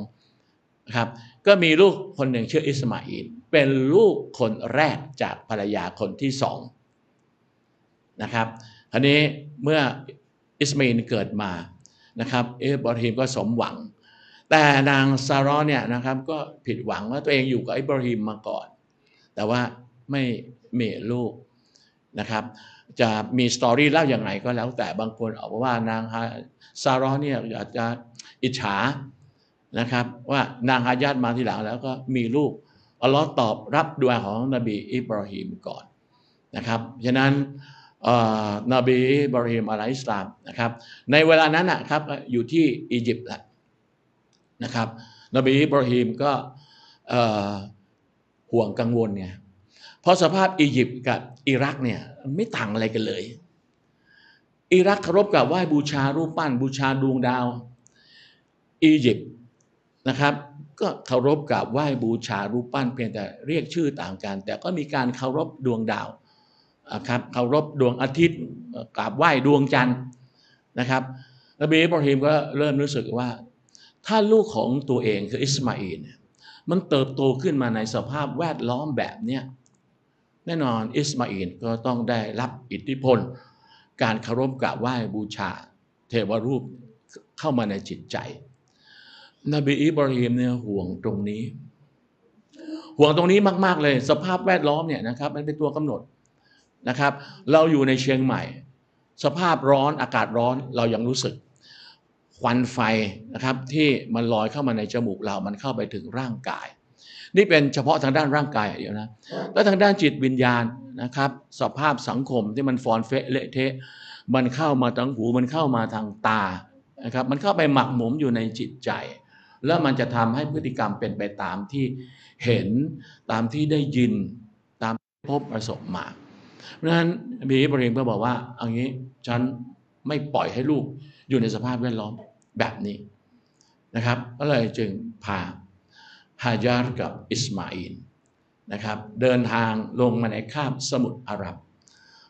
นะครับก็มีลูกคนหนึ่งชื่ออิสมาอิลเป็นลูกคนแรกจากภรรยาคนที่สองนะครับคราวนี้เมื่ออิสมาอิลเกิดมานะครับอิบราฮิมก็สมหวังแต่นางซาร่าเนี่ยนะครับก็ผิดหวังว่าตัวเองอยู่กับอิบราฮิมมาก่อนแต่ว่าไม่มีลูกนะครับจะมีสตอรี่เล่าอย่างไรก็แล้วแต่บางคนเอาว่านางซาร่าเนี่ยอาจจะอิจฉานะครับว่านางฮายาตมาทีหลังแล้วก็มีลูกอัลลอฮ์ตอบรับดุอาของนบีอิบราฮิมก่อนนะครับฉะนั้นนบีอิบราฮิมอะลัยฮิสสลามนะครับในเวลานั้นนะครับอยู่ที่อียิปต์แหละนะครับนบีอิบราฮิมก็ห่วงกังวลเนี่ยเพราะสภาพอียิปต์กับอิรักเนี่ยไม่ต่างอะไรกันเลยอิรักเคารพกับไหว้บูชารูปปั้นบูชาดวงดาวอียิปต์นะครับก็เคารพกับไหว้บูชารูปปั้นเพียงแต่เรียกชื่อต่างกันแต่ก็มีการเคารพดวงดาวครับเคารพดวงอาทิตย์กราบไหว้ดวงจันทร์นะครับนบีอิบราฮิมก็เริ่มรู้สึกว่าถ้าลูกของตัวเองคืออิสมาอีลมันเติบโตขึ้นมาในสภาพแวดล้อมแบบเนี้ยแน่นอนอิสมาอีลก็ต้องได้รับอิทธิพลการเคารพกราบไหว้บูชาเทวรูปเข้ามาในจิตใจนบีอิบราฮิมเนี่ยห่วงตรงนี้มากๆเลยสภาพแวดล้อมเนี่ยนะครับมันเป็นตัวกำหนดนะครับเราอยู่ในเชียงใหม่สภาพร้อนอากาศร้อนเรายังรู้สึกควันไฟนะครับที่มันลอยเข้ามาในจมูกเรามันเข้าไปถึงร่างกายนี่เป็นเฉพาะทางด้านร่างกายอย่างเดียวนะแล้วทางด้านจิตวิญญาณนะครับสภาพสังคมที่มันฟอนเฟะเละเทะมันเข้ามาทางหูมันเข้ามาทางตานะครับมันเข้าไปหมักหมมอยู่ในจิตใจแล้วมันจะทำให้พฤติกรรมเป็นไปตามที่เห็นตามที่ได้ยินตามที่พบประสบมาเพราะฉะนั้นบีอิบราฮิมก็บอกว่าเอางี้ฉันไม่ปล่อยให้ลูกอยู่ในสภาพแวดล้อมแบบนี้นะครับก็เลยจึงพาฮาญาร์กับอิสมาอิลนะครับเดินทางลงมาในคาบสมุทรอาหรับ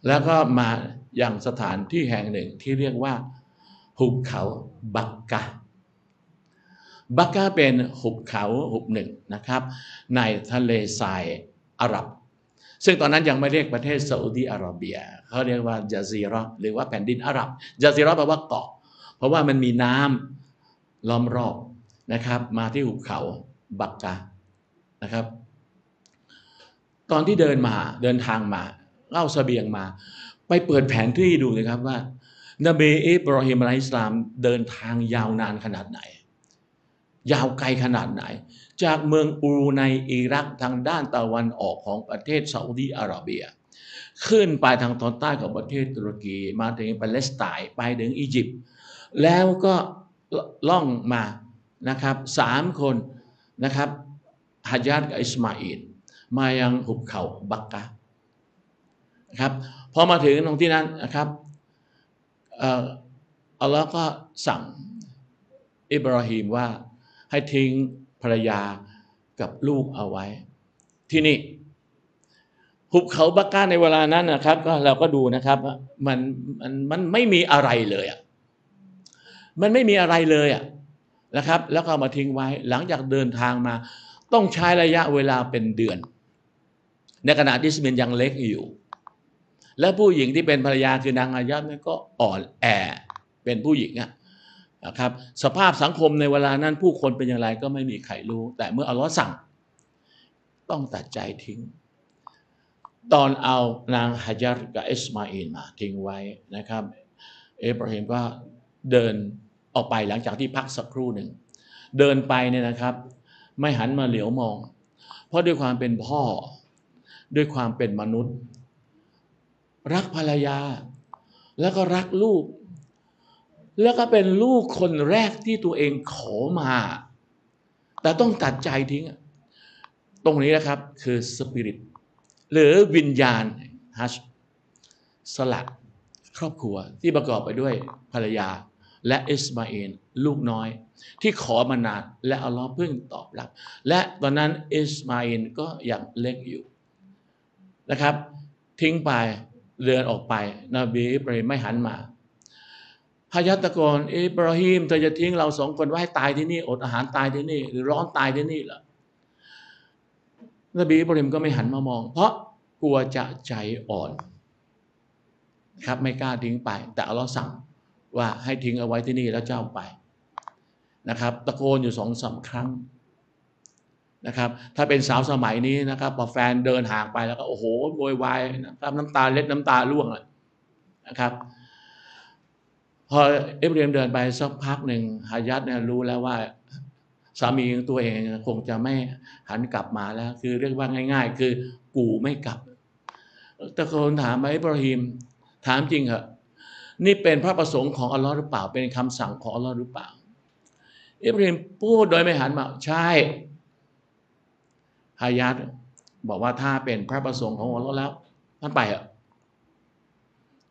แล้วก็มาอย่างสถานที่แห่งหนึ่งที่เรียกว่าหุบเขาบักกะบักกะเป็นหุบเขาหุบหนึ่งนะครับในทะเลทรายอาหรับซึ่งตอนนั้นยังไม่เรียกประเทศซาอุดีอาระเบียเขาเรียกว่าจาซีเราะห์หรือว่าแผ่นดินอาหรับจาซีเราะห์แปลว่าเกาะเพราะว่ามันมีน้ำล้อมรอบนะครับมาที่หุบเขาบักกะนะครับตอนที่เดินทางมาเล่าเสบียงมาไปเปิดแผนที่ดูนะครับว่านบีอิบราฮิมอะลัยฮิสสลามเดินทางยาวนานขนาดไหนยาวไกลขนาดไหนจากเมืองอูรูในอิรักทางด้านตะวันออกของประเทศซาอุดีอาระเบียขึ้นไปทางตอนใต้ของประเทศตุรกีมาถึงปาเลสไตน์ไปถึงอียิปต์แล้วก็ล่องมานะครับสามคนนะครับฮะญาตกับอิสมาอิลมายังหุบเขาบักกะนะครับพอมาถึงตรงที่นั้นนะครับอัลลอฮ์ก็สั่งอิบราฮิมว่าให้ทิ้งภรรยากับลูกเอาไว้ที่นี่หุบเขาบักกะในเวลานั้นนะครับก็เราก็ดูนะครับมันไม่มีอะไรเลยอ่ะมันไม่มีอะไรเลยอ่ะนะครับแล้วก็มาทิ้งไว้หลังจากเดินทางมาต้องใช้ระยะเวลาเป็นเดือนในขณะที่สมินยังเล็กอยู่และผู้หญิงที่เป็นภรรยาคือนางอาญาเนี่ยก็อ่อนแอเป็นผู้หญิงอ่ะนะครับสภาพสังคมในเวลานั้นผู้คนเป็นอย่างไรก็ไม่มีใครรู้แต่เมื่ออัลลอฮ์สั่งต้องตัดใจทิ้งตอนเอานางฮะญาร์กับอิสมาอิลมาทิ้งไว้นะครับอิบราฮิมก็เดินออกไปหลังจากที่พักสักครู่หนึ่งเดินไปเนี่ยนะครับไม่หันมาเหลียวมองเพราะด้วยความเป็นพ่อด้วยความเป็นมนุษย์รักภรรยาแล้วก็รักลูกแล้วก็เป็นลูกคนแรกที่ตัวเองขอมาแต่ต้องตัดใจทิ้งตรงนี้นะครับคือสปิริตหรือวิญญาณฮัชสลัดครอบครัวที่ประกอบไปด้วยภรรยาและอิสมาอิลลูกน้อยที่ขอมานานและอัลลอฮ์เพิ่งตอบรับและตอนนั้นอิสมาอิลก็ยังเล็กอยู่นะครับทิ้งไปเดินออกไปนบีอิบราฮิมไม่หันมา ฮายาตะโกนอิบราฮิมเธอจะทิ้งเราสองคนไว้ให้ตายที่นี่อดอาหารตายที่นี่หรือร้อนตายที่นี่เหรอนบีอิบราฮิมก็ไม่หันมามองเพราะกลัวจะใจอ่อนครับไม่กล้าทิ้งไปแต่อัลเลาะห์สั่งว่าให้ทิ้งเอาไว้ที่นี่แล้วเจ้าไปนะครับตะโกนอยู่สองสามครั้งนะครับถ้าเป็นสาวสมัยนี้นะครับพอแฟนเดินห่างไปแล้วก็โอ้โหโวยวายนะครับน้ำตาเล็ดน้ำตาร่วงเลยนะครับพออิบราฮิมเดินไปสักพักหนึ่งฮายาตเนี่ยรู้แล้วว่าสามีของตัวเองคงจะไม่หันกลับมาแล้วคือเรียกว่าง่ายๆคือกูไม่กลับตะโกนถามไปอิบราฮิมถามจริงเหรอนี่เป็นพระประสงค์ของอัลลอฮ์หรือเปล่าเป็นคำสั่งของอัลลอฮ์หรือเปล่าอิบราฮิมพูดโดยไม่หันมาใช่ฮายาตบอกว่าถ้าเป็นพระประสงค์ของอัลลอฮ์แล้วท่านไปเหรอ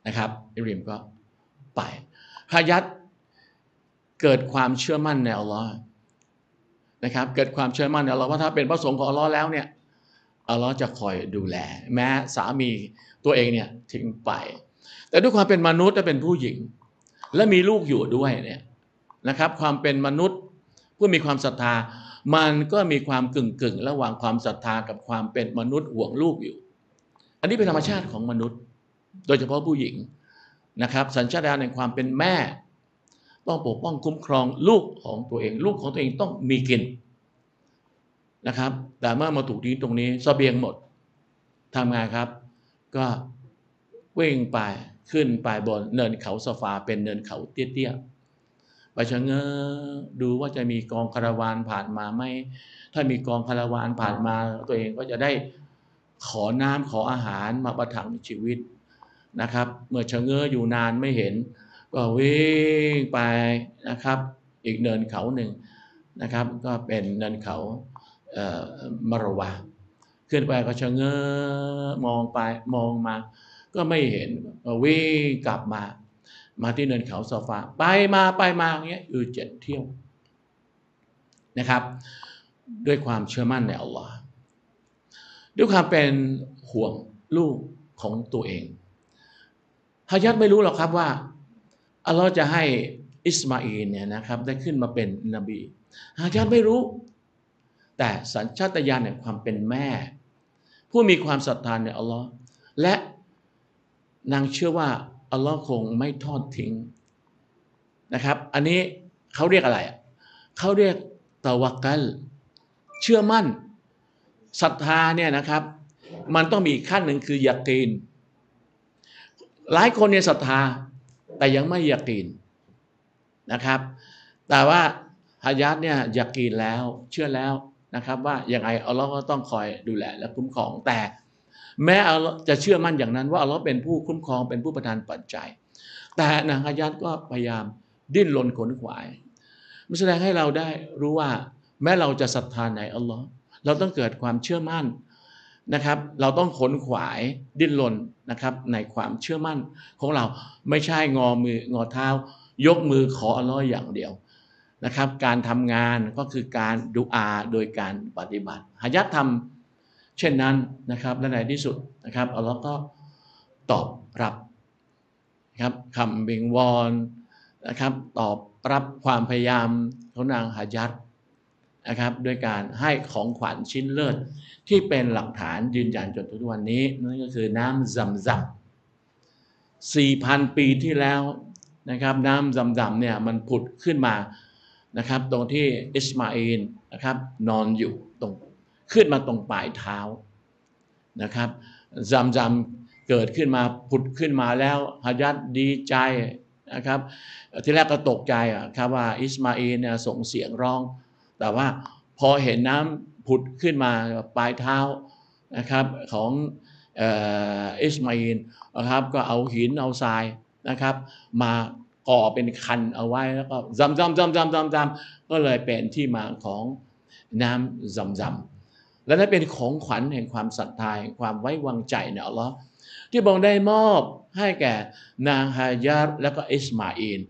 นะครับอิบราฮิมก็ไปฮายาตเกิดความเชื่อมั่นในอัลลอฮ์นะครับเกิดความเชื่อมั่นในอัลลอฮ์ว่าถ้าเป็นพระสงฆ์ของอัลลอฮ์แล้วเนี่ยอัลลอฮ์จะคอยดูแลแม้สามีตัวเองเนี่ยทิ้งไปแต่ด้วยความเป็นมนุษย์และเป็นผู้หญิงและมีลูกอยู่ด้วยเนี่ยนะครับความเป็นมนุษย์ผู้มีความศรัทธามันก็มีความกึ่งระหว่างความศรัทธากับความเป็นมนุษย์ห่วงลูกอยู่อันนี้เป็นธรรมชาติของมนุษย์โดยเฉพาะผู้หญิงนะครับสัญชาตญาณในความเป็นแม่ต้องปกป้องคุ้มครองลูกของตัวเองลูกของตัวเองต้องมีกินนะครับแต่เมื่อมาถูกทิ้งตรงนี้เสบียงหมดทำไงครับก็วิ่งไปขึ้นไปบนเนินเขาซาฟาเป็นเนินเขาเตี้ยๆไปชะเง้อดูว่าจะมีกองคาราวานผ่านมาไหมถ้ามีกองคาราวานผ่านมาตัวเองก็จะได้ขอน้ำขออาหารมาประทังชีวิตนะครับเมื่อชะเง้ออยู่นานไม่เห็นก็วิ่งไปนะครับอีกเนินเขาหนึ่งนะครับก็เป็นเนินเขามารวาขึ้นไปก็ชะเง้อมองไปมองมาก็ไม่เห็นวิ่งกลับมาที่เนินเขาซาฟาไปมาอย่างเงี้ยอยู่เจ็ดเที่ยวนะครับด้วยความเชื่อมั่นในอัลลอฮ์ด้วยความเป็นห่วงลูกของตัวเองฮายัดไม่รู้หรอกครับว่าอัลลอฮ์จะให้อิสมาอีลเนี่ยนะครับได้ขึ้นมาเป็นนบีฮายัดไม่รู้แต่สัญชาตญาณแห่งความเป็นแม่ผู้มีความศรัทธาในอัลลอฮ์และนางเชื่อว่าอัลลอฮ์คงไม่ทอดทิ้งนะครับอันนี้เขาเรียกอะไรเขาเรียกตะวักกัลเชื่อมั่นศรัทธาเนี่ยนะครับมันต้องมีขั้นหนึ่งคือยากีนหลายคนเนี่ยศรัทธาแต่ยังไม่ยากีนนะครับแต่ว่าฮายาตเนี่ยยากีนแล้วเชื่อแล้วนะครับว่ายังไงอัลลอฮ์ก็ต้องคอยดูแลและคุ้มครองแต่แม้อัลลอฮ์จะเชื่อมั่นอย่างนั้นว่าอัลลอฮ์เป็นผู้คุ้มครองเป็นผู้ประทานปัจจัยแต่นางฮายาตก็พยายามดิ้นรนขนขวายมันแสดงให้เราได้รู้ว่าแม้เราจะศรัทธาในอัลลอฮ์เราต้องเกิดความเชื่อมั่นนะครับเราต้องขนขวายดิ้นรนนะครับในความเชื่อมั่นของเราไม่ใช่งอมืองอเท้ายกมือขออัลลอฮ์อย่างเดียวนะครับการทำงานก็คือการดุอาโดยการปฏิบัติหายะทำเช่นนั้นนะครับและในที่สุดนะครับอัลลอฮ์ก็ตอบรับนะครับคำวิงวอนนะครับตอบรับความพยายามของนางหายะนะครับโดยการให้ของขวัญชิ้นเลิศที่เป็นหลักฐานยืนยันจนถึงวันนี้นั่นก็คือน้ำซัม 4,000 ปีที่แล้วนะครับน้ำซัมเนี่ยมันผุดขึ้นมานะครับตรงที่อิสมาอีลนะครับนอนอยู่ตรงขึ้นมาตรงปลายเท้านะครับซัมเกิดขึ้นมาผุดขึ้นมาแล้วฮายัดดีใจนะครับที่แรกก็ตกใจครับว่าอิสมาอีลเนี่ยส่งเสียงร้องแต่ว่าพอเห็นน้ำผุดขึ้นมาปลายเท้านะครับของอิสมาอีลนะครับก็เอาหินเอาทรายนะครับมาก่อเป็นคันเอาไว้แล้วก็ซัมก็เลยเป็นที่มาของน้ำซัมและนั่นเป็นของขวัญแห่งความศรัทธาแห่งความไว้วางใจในอัลลอฮ์ที่บองได้มอบให้แก่นางฮายาตและก็อิสมาอีล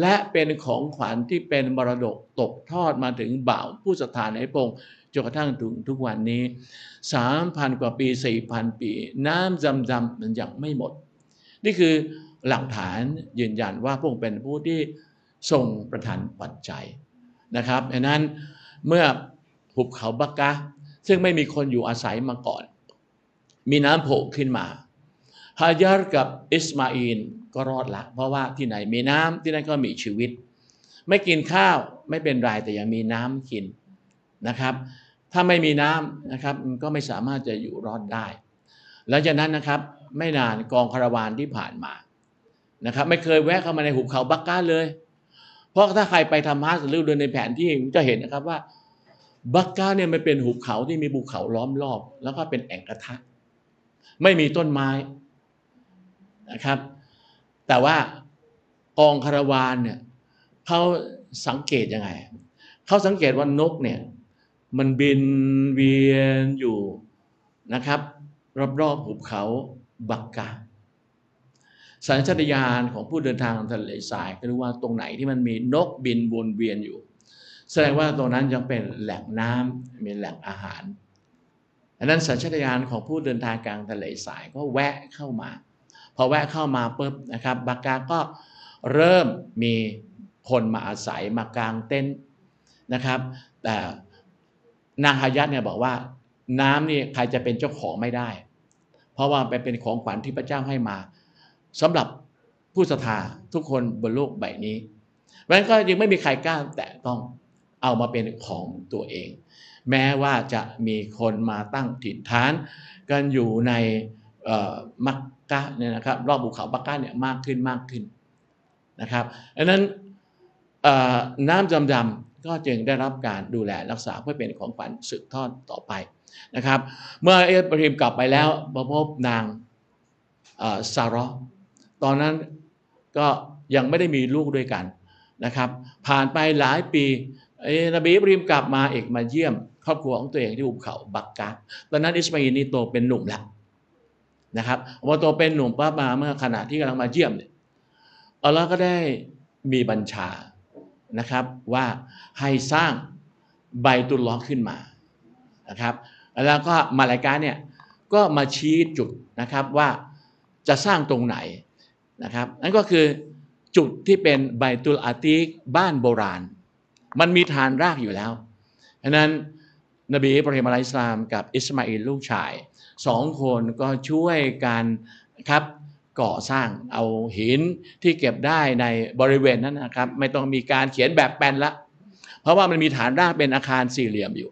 และเป็นของขวัญที่เป็นมรดกตกทอดมาถึงบ่าวผู้ศรัทธาในพระองค์จนกระทั่งถึงทุกวันนี้ 3,000 กว่าปี 4,000 ปีน้ำซัมมันยังไม่หมดนี่คือ หลักฐานยืนยันว่าพระองค์เป็นผู้ที่ทรงประทานปัจจัยนะครับดังนั้นเมื่อหุบเขาบักกะซึ่งไม่มีคนอยู่อาศัยมาก่อนมีน้ำโผล่ขึ้นมาฮาญาร์กับอิสมาอีลก็รอดละเพราะว่าที่ไหนมีน้ำที่นั่นก็มีชีวิตไม่กินข้าวไม่เป็นไรแต่ยังมีน้ำกินนะครับถ้าไม่มีน้ำนะครับมันก็ไม่สามารถจะอยู่รอดได้แล้วจากนั้นนะครับไม่นานกองคาราวานที่ผ่านมานะครับไม่เคยแวะเข้ามาในหุบเขาบักกะเลยเพราะถ้าใครไปทำฮาจหรือเดินในแผนที่จะเห็นนะครับว่าบักกะเนี่ยมันเป็นหุบเขาที่มีภูเขาล้อมรอบแล้วก็เป็นแอ่งกระทะไม่มีต้นไม้นะครับแต่ว่ากองคาราวานเนี่ยเขาสังเกตยังไงเขาสังเกตว่านกเนี่ยมันบินเวียนอยู่นะครับรอบๆหุบเขาบักกะสัญชาตญาณของผู้เดินทางทะเลทรายก็รู้ว่าตรงไหนที่มันมีนกบินวนเวียนอยู่แสดงว่าตรงนั้นยังเป็นแหล่งน้ำมีแหล่งอาหารดังนั้นสัญชาตญาณของผู้เดินทางกลางทะเลทรายก็แวะเข้ามาพอแวะเข้ามาปุ๊บนะครับบักกะก็เริ่มมีคนมาอาศัยมากางเต็นท์นะครับแต่นางฮายัตเนี่ยบอกว่าน้ำนี่ใครจะเป็นเจ้าของไม่ได้เพราะว่าเป็นของขวัญที่พระเจ้าให้มาสำหรับผู้ศรัทธาทุกคนบนโลกใบนี้ดังนั้นก็ยังไม่มีใครกล้าแตะต้องเอามาเป็นของตัวเองแม้ว่าจะมีคนมาตั้งถิ่นฐานกันอยู่ในมักกะเนี่ยนะครับรอบภูเขาบักกะเนี่ยมากขึ้นนะครับดังนั้นน้ำดำๆก็จึงได้รับการดูแลรักษาเพื่อเป็นของขวัญสืบทอดต่อไปนะครับเมื่ออิบราฮิมกลับไปแล้วมาพบนางซาเราะห์ตอนนั้นก็ยังไม่ได้มีลูกด้วยกันนะครับผ่านไปหลายปีนบีอิบราฮิมกลับมาอีกมาเยี่ยมครอบครัวของตัวเองที่หุบเขาบักกะตอนนั้นอิสมาอีลนี่โตเป็นหนุ่มแล้วนะครับพอโตเป็นหนุ่มป้ามาเมื่อขณะที่กำลังมาเยี่ยมเนี่ยอัลเลาะห์ก็ได้มีบัญชานะครับว่าให้สร้างไบตุลลอฮ์ขึ้นมานะครับแล้วก็มาลาอิกะฮ์เนี่ยก็มาชี้จุดนะครับว่าจะสร้างตรงไหนนะครับนั่นก็คือจุดที่เป็นไบตุลอาติกบ้านโบราณมันมีฐานรากอยู่แล้วฉะนั้นนบีอิบราฮิมอะลัยฮิสสลามกับอิสมาอีลลูกชายสองคนก็ช่วยกันครับก่อสร้างเอาหินที่เก็บได้ในบริเวณนั้นนะครับไม่ต้องมีการเขียนแบบแปลนละเพราะว่ามันมีฐานรากเป็นอาคารสี่เหลี่ยมอยู่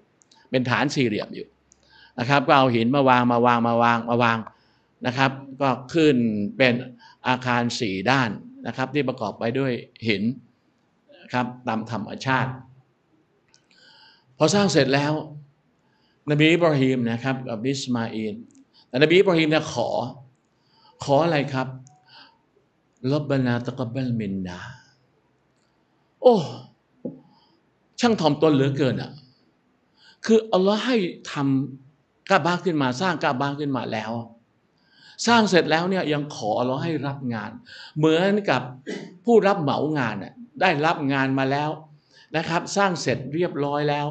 เป็นฐานสี่เหลี่ยมอยู่นะครับก็เอาหินมาวางนะครับก็ขึ้นเป็นอาคารสี่ด้านนะครับที่ประกอบไปด้วยหินนะครับตามธรรมชาติพอสร้างเสร็จแล้วนบีอิบราฮิมนะครับกับอิสมาอีลแต่นบีอิบราฮิมเนี่ยขออะไรครับรับบานาตะกับบัลมินนาโอ้ช่างถ่อมตนเหลือเกินอ่ะคืออัลลอฮ์ให้ทำกะบะขึ้นมาสร้างกะบะขึ้นมาแล้วสร้างเสร็จแล้วเนี่ยยังขออัลลอฮ์ให้รับงานเหมือนกับผู้รับเหมางานอ่ะได้รับงานมาแล้วนะครับสร้างเสร็จเรียบร้อยแล้ว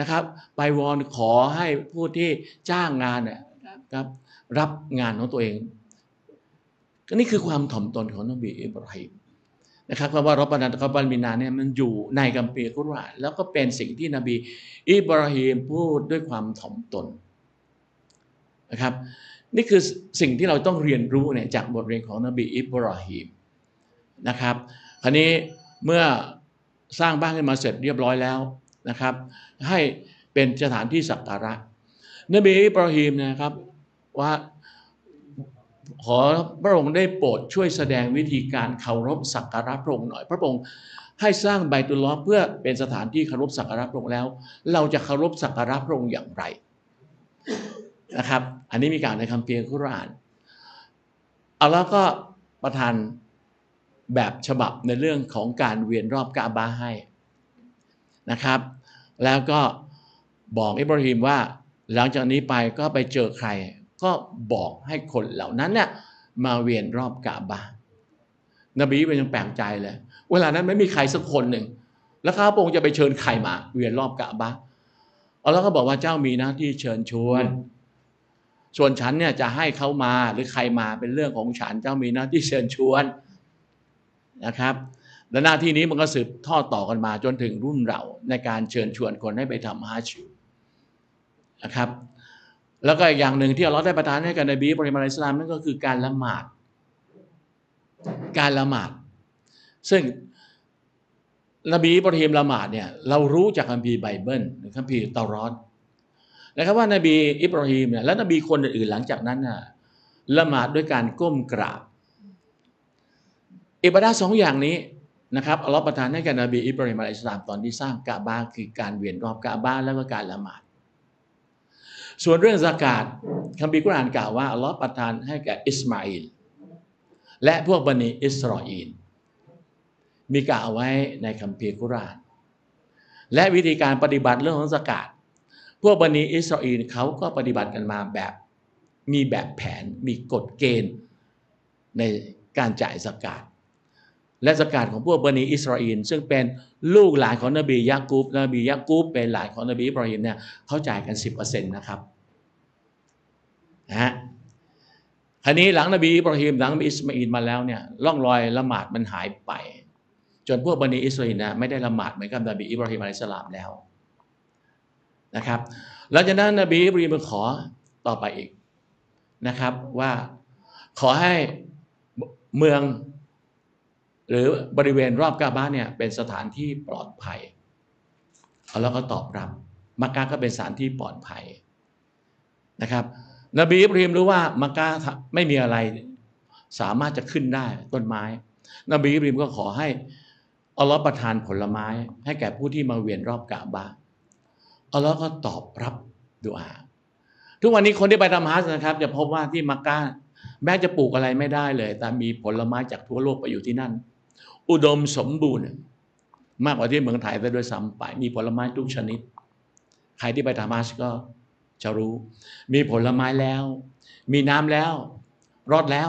นะครับไปวอนขอให้ผู้ที่จ้างงานเนี่ยครับรับงานของตัวเองนี่คือความถ่อมตนของนบีอิบราฮิมนะครับเพราะว่ารับบานาตะกับบัลมินนาเนี่ยมันอยู่ในคัมภีร์กุรอานแล้วก็เป็นสิ่งที่นบีอิบราฮิมพูดด้วยความถ่อมตนนะครับนี่คือสิ่งที่เราต้องเรียนรู้เนี่ยจากบทเรียนของนบีอิบราฮิมนะครับคราวนี้เมื่อสร้างบ้านขึ้นมาเสร็จเรียบร้อยแล้วนะครับให้เป็นสถานที่สักการะนบีอิบราฮิมนะครับว่าขอพระองค์ได้โปรดช่วยแสดงวิธีการเคารพสักการะพระองค์หน่อยพระองค์ให้สร้างไบตุลลอฮ์เพื่อเป็นสถานที่เคารพสักการะพระองค์แล้วเราจะเคารพสักการะพระองค์อย่างไรนะครับอันนี้มีการในคัมภีร์กุรอานเอาแล้วก็ประทานแบบฉบับในเรื่องของการเวียนรอบกะอ์บะฮ์ให้นะครับแล้วก็บอกอิบราฮิมว่าหลังจากนี้ไปก็ไปเจอใครก็บอกให้คนเหล่านั้นเนี่ยมาเวียนรอบกะบะนบีเป็นยังแปลกใจเลยเวลานั้นไม่มีใครสักคนหนึ่งแล้วข้าพงศ์จะไปเชิญใครมาเวียนรอบกะบะอัลเลาะห์ก็บอกว่าเจ้ามีหน้าที่เชิญชวน ส่วนฉันเนี่ยจะให้เขามาหรือใครมาเป็นเรื่องของฉันเจ้ามีหน้าที่เชิญชวนนะครับและหน้าที่นี้มันก็สืบทอดต่อกันมาจนถึงรุ่นเราในการเชิญชวนคนให้ไปทำฮัจญ์นะครับแล้วก็อีกอย่างหนึ่งที่อัลเลาะห์ได้ประทานให้กับนบีปริมาณอิสลามนั่นก็คือการละหมาดซึ่งนบีอิบราฮิมละหมาดเนี่ยเรารู้จากคัมภีร์ไบเบิลหรือคัมภีร์เตารอตนะครับว่านบีอิบราฮิมเนี่ยและนบีคนอื่นหลังจากนั้นน่ะละหมาดด้วยการก้มกราบอิบาดะห์สองอย่างนี้นะครับอัลเลาะห์ประทานให้กับนบีอิบราฮิมอะลัยฮิสสลามตอนที่สร้างกะบะห์คือการเวียนรอบกะบะห์แล้วก็การละหมาดส่วนเรื่องซะกาตคัมภีร์กุรอานกล่าวว่าอัลเลาะห์ประทานให้แก่อิสมาอิลและพวกบันิอิสรออีลมีกล่าวไว้ในคัมภีร์กุรอานและวิธีการปฏิบัติเรื่องของซะกาตพวกบันิอิสรออีลเขาก็ปฏิบัติกันมาแบบมีแบบแผนมีกฎเกณฑ์ในการจ่ายซะกาตและซะกาตของพวกบันิอิสรออีลซึ่งเป็นลูกหลานของนบียะกูบเป็นหลานของนบีอิบราฮิมเนี่ยเขาจ่ายกัน 10% นะครับนะฮะคราวนี้หลังนบีอิบราฮิมหลังนบีอิสมาอีลมาแล้วเนี่ยร่องรอยละหมาดมันหายไปจนพวกบันิอิสราเอลนะไม่ได้ละหมาดเหมือนกับนบีอิบราฮิมอะลัยฮิสสลามแล้วนะครับหลังจากนั้นนบีอิบราฮิมขอต่อไปอีกนะครับว่าขอให้เมืองหรือบริเวณรอบกาบะห์เนี่ยเป็นสถานที่ปลอดภัยแล้วก็ตอบรับมักกะห์ก็เป็นสถานที่ปลอดภัยนะครับนบีอิบราฮิมรู้ว่ามักกะห์ไม่มีอะไรสามารถจะขึ้นได้ต้นไม้นบีอิบราฮิมก็ขอให้อัลเลาะห์ประทานผลไม้ให้แก่ผู้ที่มาเวียนรอบกะบะห์อัลเลาะห์ก็ตอบรับดุอาทุกวันนี้คนที่ไปทำฮัจญ์นะครับจะพบว่าที่มักกะห์แม้จะปลูกอะไรไม่ได้เลยแต่มีผลไม้จากทั่วโลกไปอยู่ที่นั่นอุดมสมบูรณ์มากกว่าที่เมืองไทยซะด้วยซ้ำไปมีผลไม้ทุกชนิดใครที่ไปทำฮัจญ์ก็จะรู้มีผลไม้แล้วมีน้ำแล้วรอดแล้ว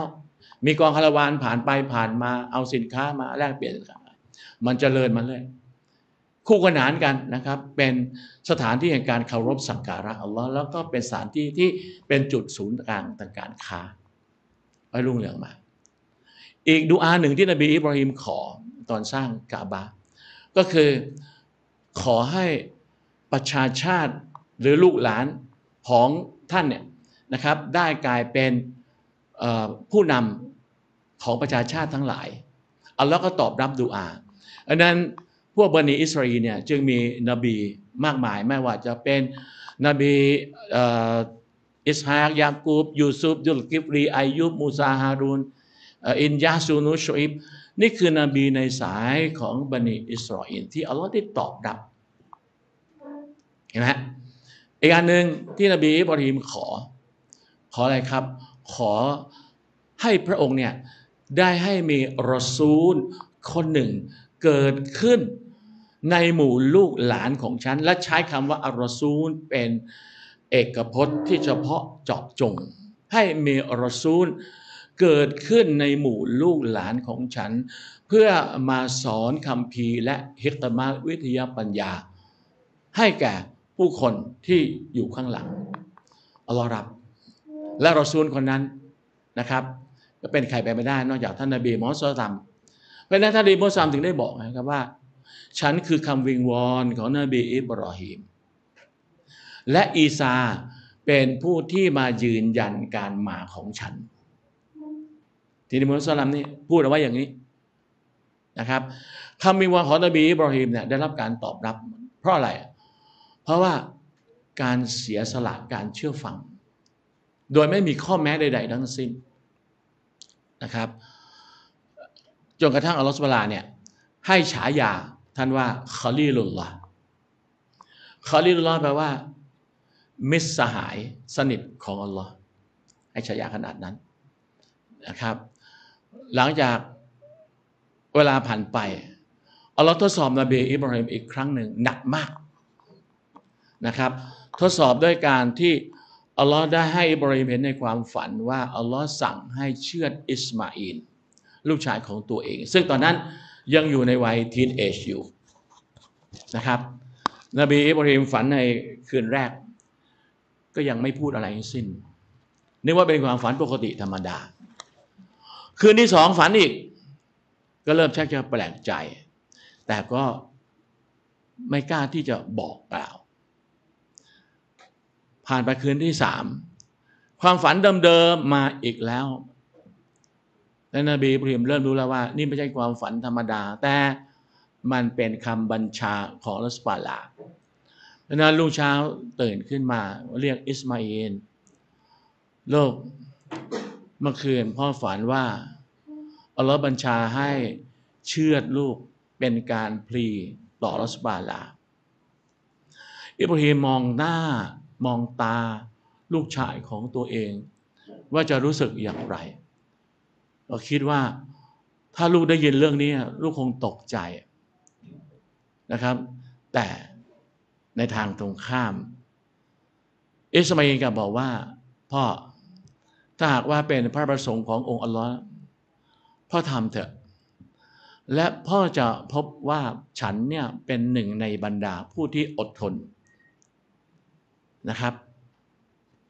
มีกองคาราวานผ่านไปผ่านมาเอาสินค้ามาแลกเปลี่ยนกันมันเจริญมาเลยคู่ขนานกันนะครับเป็นสถานที่แห่งการเคารพสักการะอัลลอฮ์แล้วก็เป็นสถานที่ที่เป็นจุดศูนย์กลางทางการค้าให้รุ่งเรืองมาอีกดุอาหนึ่งที่นบีอิบราฮิมขอตอนสร้างกะบะห์ก็คือขอให้ประชาชาติหรือลูกหลานของท่านเนี่ยนะครับได้กลายเป็นผู้นำของประชาชาติทั้งหลายอัลเลาะห์ก็ตอบรับดุอาอันนั้นพวกบันิอิสราอีลเนี่ยจึงมีนบีมากมายไม่ว่าจะเป็นนบีอิสฮากยากูบยูซุฟยุลกิฟรีอายุบมูซาฮารูนอินยาซูนุชอิบนี่คือนบีในสายของบันิอิสราอีลที่อัลเลาะห์ได้ตอบรับเห็นไหมอีกอันหนึ่งที่นบีอิบราฮิมขออะไรครับขอให้พระองค์เนี่ยได้ให้มีรอซูลคนหนึ่งเกิดขึ้นในหมู่ลูกหลานของฉันและใช้คำว่าอัลรอซูลเป็นเอกพจน์ที่เฉพาะเจาะจงให้มีอัลรอซูลเกิดขึ้นในหมู่ลูกหลานของฉันเพื่อมาสอนคัมภีร์และฮิกมะมะวิทยาปัญญาให้แก่ผู้คนที่อยู่ข้างหลังอัลเลาะห์รับและรอซูลคนนั้นนะครับก็เป็นใครไปไม่ได้นอกจากท่านนบีมุฮัมมัดศ็อลลัลลอฮุอะลัยฮิวะซัลลัมเพราะฉะนั้นท่านนบีมุฮัมมัดศ็อลลัลลอฮุอะลัยฮิวะซัลลัมถึงได้บอกนะครับว่าฉันคือคำวิงวอนของนบีอิบราฮิมและอีซาเป็นผู้ที่มายืนยันการมาของฉันที่นบีมุฮัมมัดศ็อลลัลลอฮุอะลัยฮิวะซัลลัมนี่พูดเอาไว้อย่างนี้นะครับคำวิงวอนของนบีอิบราฮิมเนี่ยได้รับการตอบรับเพราะอะไรเพราะว่าการเสียสละการเชื่อฟังโดยไม่มีข้อแม้ใดๆทั้งสิ้นนะครับจนกระทั่งอัลลอฮฺซุบฮานะฮูวะตะอาลาเนี่ยให้ฉายาท่านว่าคอลีลุลลอฮ์แปลว่ามิตรสหายสนิทของอัลลอฮ์ให้ฉายาขนาดนั้นนะครับหลังจากเวลาผ่านไปอัลลอฮ์ทดสอบนบีอิบราฮิมอีกครั้งหนึ่งหนักมากนะครับทดสอบด้วยการที่อัลลอฮ์ได้ให้อิบราฮิมเห็นในความฝันว่าอัลลอฮ์สั่งให้เชือดอิสมาอีลลูกชายของตัวเองซึ่งตอนนั้นยังอยู่ในวัยทีนเอจอยู่นะครับนบีอิบราฮิมฝันในคืนแรกก็ยังไม่พูดอะไรทั้งสิ้น นึกว่าเป็นความฝันปกติธรรมดาคืนที่สองฝันอีกก็เริ่มชักจะแปลกใจแต่ก็ไม่กล้าที่จะบอกกล่าวผ่านไปคืนที่สามความฝันเดิมๆมาอีกแล้วและนบีอิบราฮิมเริ่มรู้แล้วว่านี่ไม่ใช่ความฝันธรรมดาแต่มันเป็นคำบัญชาของอัลเลาะห์ซุบฮานะฮูวะตะอาลาดังนั้นลูกเช้าตื่นขึ้นมาเรียกอิสมาอีลลูกเมื่อคืนพ่อฝันว่าอัลเลาะห์บัญชาให้เชือดลูกเป็นการพลีต่ออัลเลาะห์ซุบฮานะฮูวะตะอาลาอิบราฮิมมองหน้ามองตาลูกชายของตัวเองว่าจะรู้สึกอย่างไรก็คิดว่าถ้าลูกได้ยินเรื่องนี้ลูกคงตกใจนะครับแต่ในทางตรงข้ามอิสมาอีลก็บอกว่าพ่อถ้าหากว่าเป็นพระประสงค์ขององค์อัลเลาะห์พ่อทำเถอะและพ่อจะพบว่าฉันเนี่ยเป็นหนึ่งในบรรดาผู้ที่อดทนนะครับ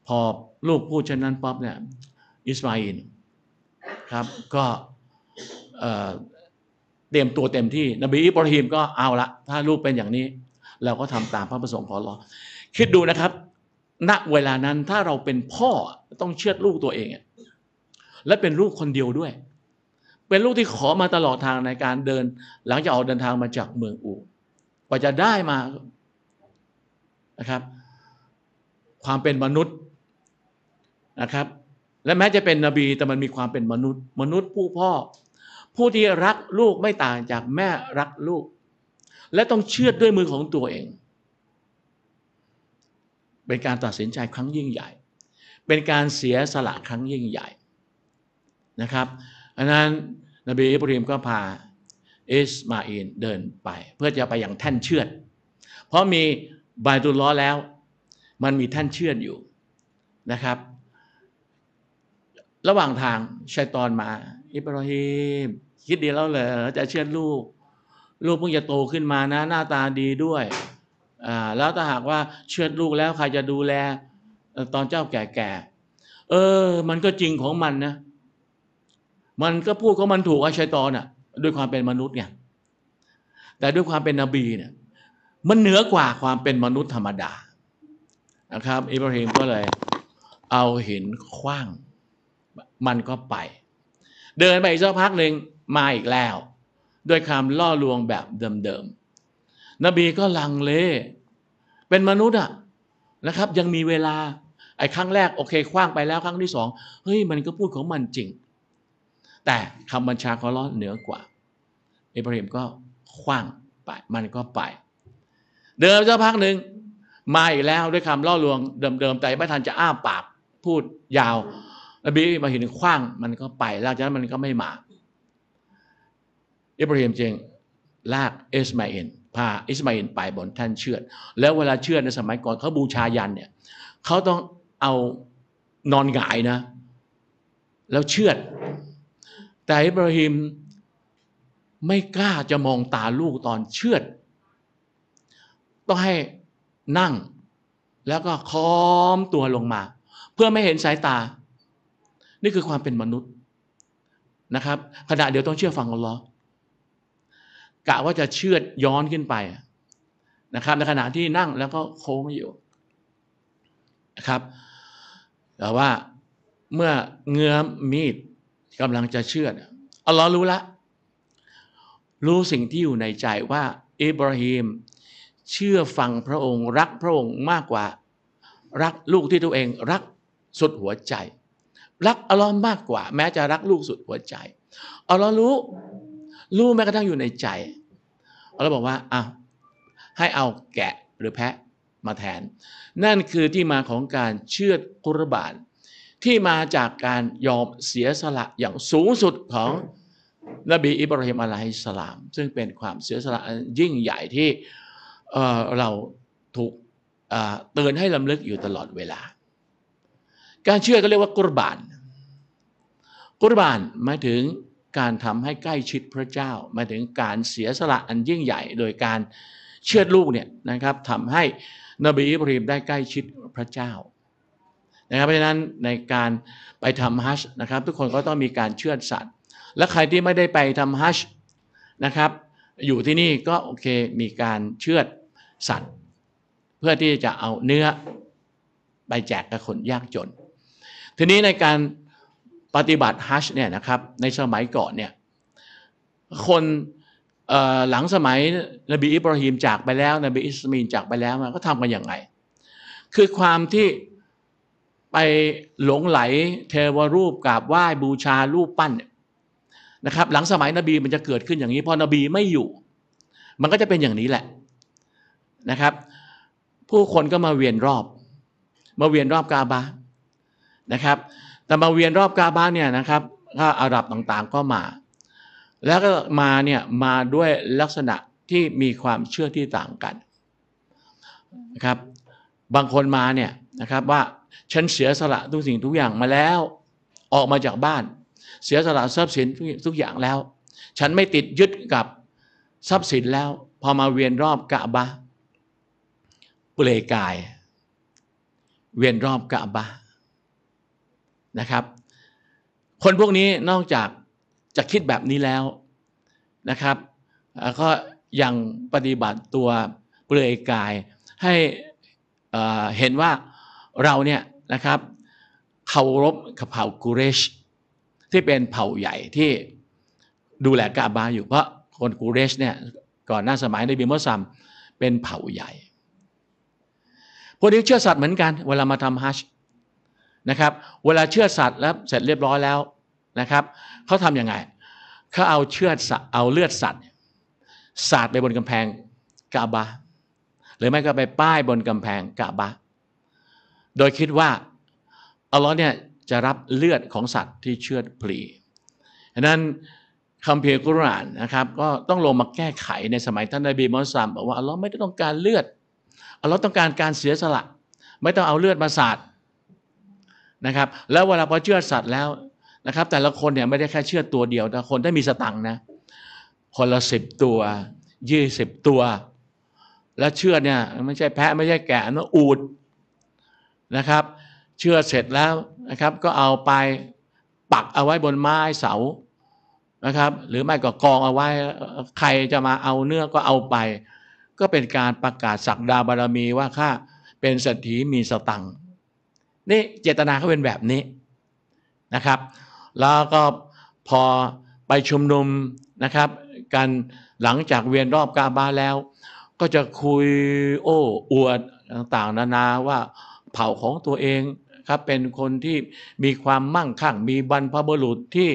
พอลูกพูดเช่นนั้นป๊อบเนี่ยอิสมาอีลครับก็เตรียมตัวเต็มที่นบีอิบราฮิมก็เอาละถ้าลูกเป็นอย่างนี้เราก็ทำตามพระประสงค์ของอัลเลาะห์คิดดูนะครับณเวลานั้นถ้าเราเป็นพ่อต้องเชือดลูกตัวเองและเป็นลูกคนเดียวด้วยเป็นลูกที่ขอมาตลอดทางในการเดินหลังจากออกเดินทางมาจากเมืองอูกว่าจะได้มานะครับความเป็นมนุษย์นะครับและแม้จะเป็นนบีแต่มันมีความเป็นมนุษย์ผู้พ่อผู้ที่รักลูกไม่ต่างจากแม่รักลูกและต้องเชือดด้วยมือของตัวเองเป็นการตัดสินใจครั้งยิ่งใหญ่เป็นการเสียสละครั้งยิ่งใหญ่นะครับอันนั้นนบีอิบราฮิมก็พาอิสมาอีลเดินไปเพื่อจะไปอย่างแท่นเชือดเพราะมีบายตุลลอฮ์แล้วมันมีแท่นเชือดอยู่นะครับระหว่างทางชัยฏอนมาอิบราฮิมคิดดีแล้วเหรอจะเชือดลูกลูกเพิ่งจะโตขึ้นมานะหน้าตาดีด้วยแล้วถ้าหากว่าเชือดลูกแล้วใครจะดูแลตอนเจ้าแก่ๆมันก็จริงของมันนะมันก็พูดของมันถูกชัยฏอนน่ะด้วยความเป็นมนุษย์ไงแต่ด้วยความเป็นนบีเนี่ยมันเหนือกว่าความเป็นมนุษย์ธรรมดานะครับอิบราฮิมก็เลยเอาหินขว้างมันก็ไปเดินไปอีกสักพักหนึ่งมาอีกแล้วด้วยคำล่อลวงแบบเดิมๆนบีก็ลังเลเป็นมนุษย์นะครับยังมีเวลาไอ้ครั้งแรกโอเคขว้างไปแล้วครั้งที่สองเฮ้ยมันก็พูดของมันจริงแต่คำบัญชาของอัลเลาะห์เหนือกว่าอิบราฮิมก็ขว้างไปมันก็ไปเดินสักพักหนึ่งมาอีกแล้วด้วยคำล่อลวงเดิมๆแต่ไม่ทันจะอ้าปากพูดยาวนบีมาเห็นขว้างมันก็ไปแล้วจากนั้นมันก็ไม่มาอิบราฮิมจึงลากอิสมาอีลพาอิสมาอีลไปบนแท่นเชือดแล้วเวลาเชือดในสมัยก่อนเขาบูชายันเนี่ยเขาต้องเอานอนหงายนะแล้วเชือดแต่อิบราฮิมไม่กล้าจะมองตาลูกตอนเชือดต้องให้นั่งแล้วก็ค้อมตัวลงมาเพื่อไม่เห็นสายตานี่คือความเป็นมนุษย์นะครับขณะเดียวต้องเชื่อฟังอัลเลาะห์กะว่าจะเชือดย้อนขึ้นไปนะครับในขณะที่นั่งแล้วก็โค้งอยู่นะครับแต่ว่าเมื่อเงื้อมีดกำลังจะเชือดอัลเลาะห์รู้ละรู้สิ่งที่อยู่ในใจว่าอิบราฮิมเชื่อฟังพระองค์รักพระองค์มากกว่ารักลูกที่ตัวเองรักสุดหัวใจรักอัลเลาะห์มากกว่าแม้จะรักลูกสุดหัวใจอัลเลาะห์รู้แม้กระทั่งอยู่ในใจอัลเลาะห์บอกว่าให้เอาแกะหรือแพะมาแทนนั่นคือที่มาของการเชือดกุรบานที่มาจากการยอมเสียสละอย่างสูงสุดของนบีอิบราฮิมอะลัยฮิสสลามซึ่งเป็นความเสียสละยิ่งใหญ่ที่เราถูกเตือนให้ลำลึกอยู่ตลอดเวลาการเชื่อก็เรียกว่ากุรบานกุรบานหมายถึงการทำให้ใกล้ชิดพระเจ้าหมายถึงการเสียสละอันยิ่งใหญ่โดยการเชือดลูกเนี่ยนะครับทำให้นบีอิบราฮิมได้ใกล้ชิดพระเจ้า นะครับเพราะฉะนั้นในการไปทำฮัจญ์นะครับทุกคนก็ต้องมีการเชือดสัตว์และใครที่ไม่ได้ไปทำฮัจญ์นะครับอยู่ที่นี่ก็โอเคมีการเชือดสัตว์เพื่อที่จะเอาเนื้อไปแจกกับคนยากจนทีนี้ในการปฏิบัติฮัจญ์เนี่ยนะครับในสมัยก่อนเนี่ยคนหลังสมัยนบีอิบราฮิมจากไปแล้วนบีอิสมาอีลจากไปแล้วมันก็ทำกันอย่างไรคือความที่ไปหลงไหลเทวรูปกราบไหว้บูชารูปปั้นนะครับหลังสมัยนบีมันจะเกิดขึ้นอย่างนี้พอนบีไม่อยู่มันก็จะเป็นอย่างนี้แหละนะครับผู้คนก็มาเวียนรอบกาบะห์นะครับแต่มาเวียนรอบกาบะห์เนี่ยนะครับก็อาหรับต่างๆก็มาแล้วก็มาเนี่ยมาด้วยลักษณะที่มีความเชื่อที่ต่างกันนะครับบางคนมาเนี่ยนะครับว่าฉันเสียสละทุกสิ่งทุกอย่างมาแล้วออกมาจากบ้านเสียสละทรัพย์สินทุกอย่างแล้วฉันไม่ติดยึดกับทรัพย์สินแล้วพอมาเวียนรอบกะบะเปลือยกายเวียนรอบกะบะนะครับคนพวกนี้นอกจากจะคิดแบบนี้แล้วนะครับก็ยังปฏิบัติตัวเปลือยกายให้เห็นว่าเราเนี่ยนะครับเคารพกับเผ่ากุเรชที่เป็นเผ่าใหญ่ที่ดูแลกาบาอยู่เพราะคนกุเรชเนี่ยก่อนหน้าสมัยนบีมุฮัมมัดเป็นเผ่าใหญ่พวกนี้เชื่อสัตว์เหมือนกันเวลามาทำฮัจญ์นะครับเวลาเชื่อสัตว์แล้วเสร็จเรียบร้อยแล้วนะครับเขาทำยังไงเขาเอาเลือดสัตว์สาดไปบนกำแพงกาบาหรือไม่ก็ไปป้ายบนกำแพงกาบาโดยคิดว่าอัลเลาะห์เนี่ยจะรับเลือดของสัตว์ที่เชือดพลีฉะนั้นคัมภีร์กุรอานนะครับก็ต้องลงมาแก้ไขในสมัยท่านนบีมุฮัมมัดบอกว่าอัลเลาะห์ไม่ได้ต้องการเลือดอัลเลาะห์ต้องการการเสียสละไม่ต้องเอาเลือดมาสาดนะครับแล้วเวลาพอเชือดสัตว์แล้วนะครับแต่ละคนเนี่ยไม่ได้แค่เชือดตัวเดียวแต่คนได้มีสตังนะคนละ10 ตัว20 ตัวแล้วเชือดเนี่ยไม่ใช่แพะไม่ใช่แกะนะอูฐนะครับเชือดเสร็จแล้วนะครับก็เอาไปปักเอาไว้บนไม้เสานะครับหรือไม่ก็กองเอาไว้ใครจะมาเอาเนื้อก็เอาไปก็เป็นการประกาศศักดาบารมีว่าข้าเป็นเศรษฐีมีสตังค์นี่เจตนาเขาเป็นแบบนี้นะครับแล้วก็พอไปชุมนุมนะครับกันหลังจากเวียนรอบกาบาแล้วก็จะคุยโอ้อวดต่างๆนานาว่าเผ่าของตัวเองครับเป็นคนที่มีความมั่งคั่งมีบรรพบุรุษที่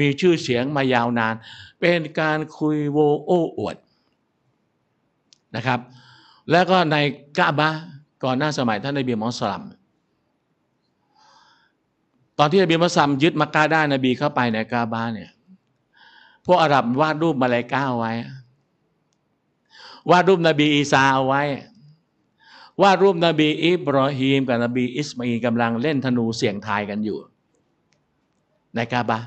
มีชื่อเสียงมายาวนานเป็นการคุยโวโอ้อวดนะครับแล้วก็ในกะบะก่อนหน้าสมัยท่านนบีมุฮัมมัดตอนที่นบีมุฮัมมัดยึดมักกะได้นบีเข้าไปในกะบะเนี่ยพวกอาหรับวาดรูปมาลาอิกะฮ์เอาไว้วาดรูปนบีอีซาเอาไว้ว่ารูปนบีอิบรอฮีมกับนบีอิสมาอีลกำลังเล่นธนูเสี่ยงทายกันอยู่ในกาบะ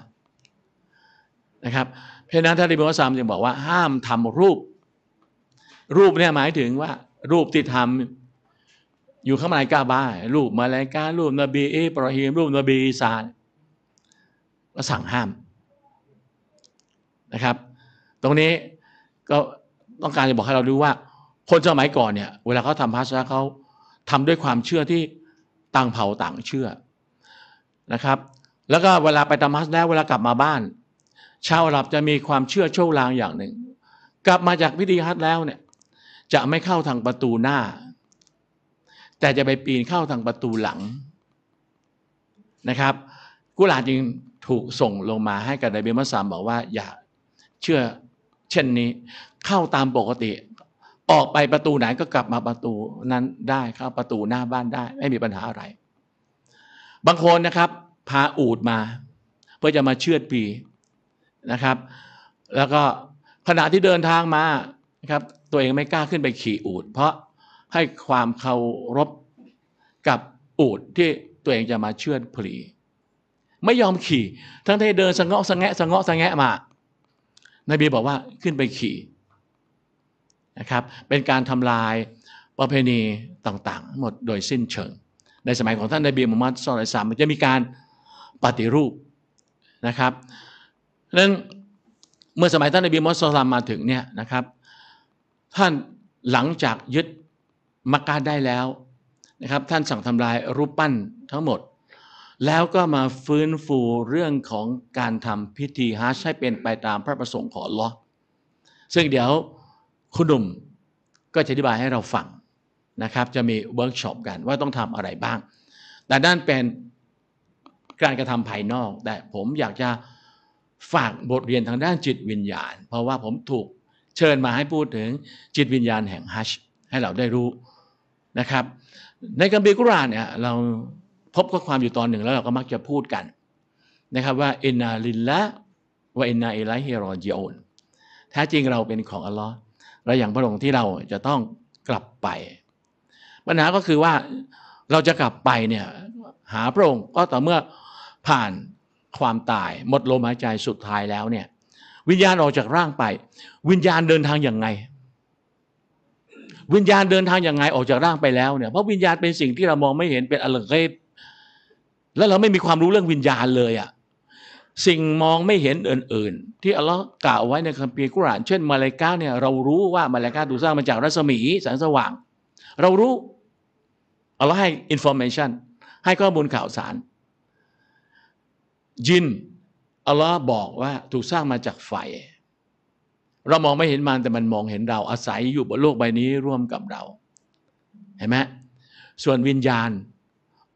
นะครับเพราะนั้นท่านนบีมุฮัมมัดจึงบอกว่าห้ามทำรูปเนี่ยหมายถึงว่ารูปที่ทำอยู่ข้างในกาบะรูปมาลาอิกะฮ์รูปนบีอิบรอฮีมรูปนบีอีสานก็สั่งห้ามนะครับตรงนี้ก็ต้องการจะบอกให้เรารู้ว่าคนสมัยก่อนเนี่ยเวลาเขาทำฮัจญ์เขาทำด้วยความเชื่อที่ต่างเผ่าต่างเชื่อนะครับแล้วก็เวลาไปทำฮัจญ์แล้วเวลากลับมาบ้านชาวอาหรับจะมีความเชื่อโชคลางอย่างหนึ่งกลับมาจากพิธีฮัจญ์แล้วเนี่ยจะไม่เข้าทางประตูหน้าแต่จะไปปีนเข้าทางประตูหลังนะครับกุรอานจึงถูกส่งลงมาให้กับนบีมุฮัมมัดบอกว่าอย่าเชื่อเช่นนี้เข้าตามปกติออกไปประตูไหนก็กลับมาประตูนั้นได้ครับประตูหน้าบ้านได้ไม่มีปัญหาอะไรบางคนนะครับพาอูฐมาเพื่อจะมาเชือดปีนะครับแล้วก็ขณะที่เดินทางมานะครับตัวเองไม่กล้าขึ้นไปขี่อูฐเพราะให้ความเคารพกับอูฐที่ตัวเองจะมาเชือดพลีไม่ยอมขี่ทั้งที่เดินสะเงาะสะแงะสะเงาะสะแงะมานบีบอกว่าขึ้นไปขี่นะครับเป็นการทำลายประเพณีต่างๆหมดโดยสิ้นเชิง ในสมัยของท่านนบีมุฮัมมัดศ็อลลัลลอฮุอะลัยฮิวะซัลลัมมันจะมีการปฏิรูปนะครับนั้นเมื่อสมัยท่านนบีมุฮัมมัดศ็อลลัลลอฮุอะลัยฮิวะซัลลัมมาถึงเนี่ยนะครับท่านหลังจากยึดมักกะฮ์ได้แล้วนะครับท่านสั่งทำลายรูปปั้นทั้งหมดแล้วก็มาฟื้นฟูเรื่องของการทำพิธีฮัจญ์ให้เป็นไปตามพระประสงค์ของอัลลอฮ์ซึ่งเดี๋ยวคุณหนุ่มก็จะอธิบายให้เราฟังนะครับจะมีเวิร์กช็อปกันว่าต้องทำอะไรบ้างแต่นั่นเป็นการกระทำภายนอกแต่ผมอยากจะฝากบทเรียนทางด้านจิตวิญญาณเพราะว่าผมถูกเชิญมาให้พูดถึงจิตวิญญาณแห่งฮัจญ์ให้เราได้รู้นะครับในคัมภีร์กุรอานเนี่ยเราพบข้อความอยู่ตอนหนึ่งแล้วเราก็มักจะพูดกันนะครับว่าอินนาลิลละวะอินนาอิลัยฮิรอญิอูนแท้จริงเราเป็นของอัลลอฮ์และอย่างพระองค์ที่เราจะต้องกลับไปปัญหาก็คือว่าเราจะกลับไปเนี่ยหาพระองค์ก็ต่อเมื่อผ่านความตายหมดลมหายใจสุดท้ายแล้วเนี่ยวิญญาณออกจากร่างไปวิญญาณเดินทางอย่างไงวิญญาณเดินทางอย่างไงออกจากร่างไปแล้วเนี่ยเพราะวิญญาณเป็นสิ่งที่เรามองไม่เห็นเป็นอัลกอยบแล้วเราไม่มีความรู้เรื่องวิญญาณเลยอ่ะสิ่งมองไม่เห็นอื่นๆที่อัลลอฮ์กล่าวไว้ในคัมภีร์กุรอานเช่นมาลาอิกะห์เนี่ยเรารู้ว่ามาลาอิกะห์ถูกสร้างมาจากรัศมีแสงสว่างเรารู้อัลลอฮ์ให้อินฟอร์เมชันให้ข้อมูลข่าวสารยินอัลลอฮ์บอกว่าถูกสร้างมาจากไฟเรามองไม่เห็นมันแต่มันมองเห็นเราอาศัยอยู่บนโลกใบนี้ร่วมกับเราเห็นไหมส่วนวิญญาณ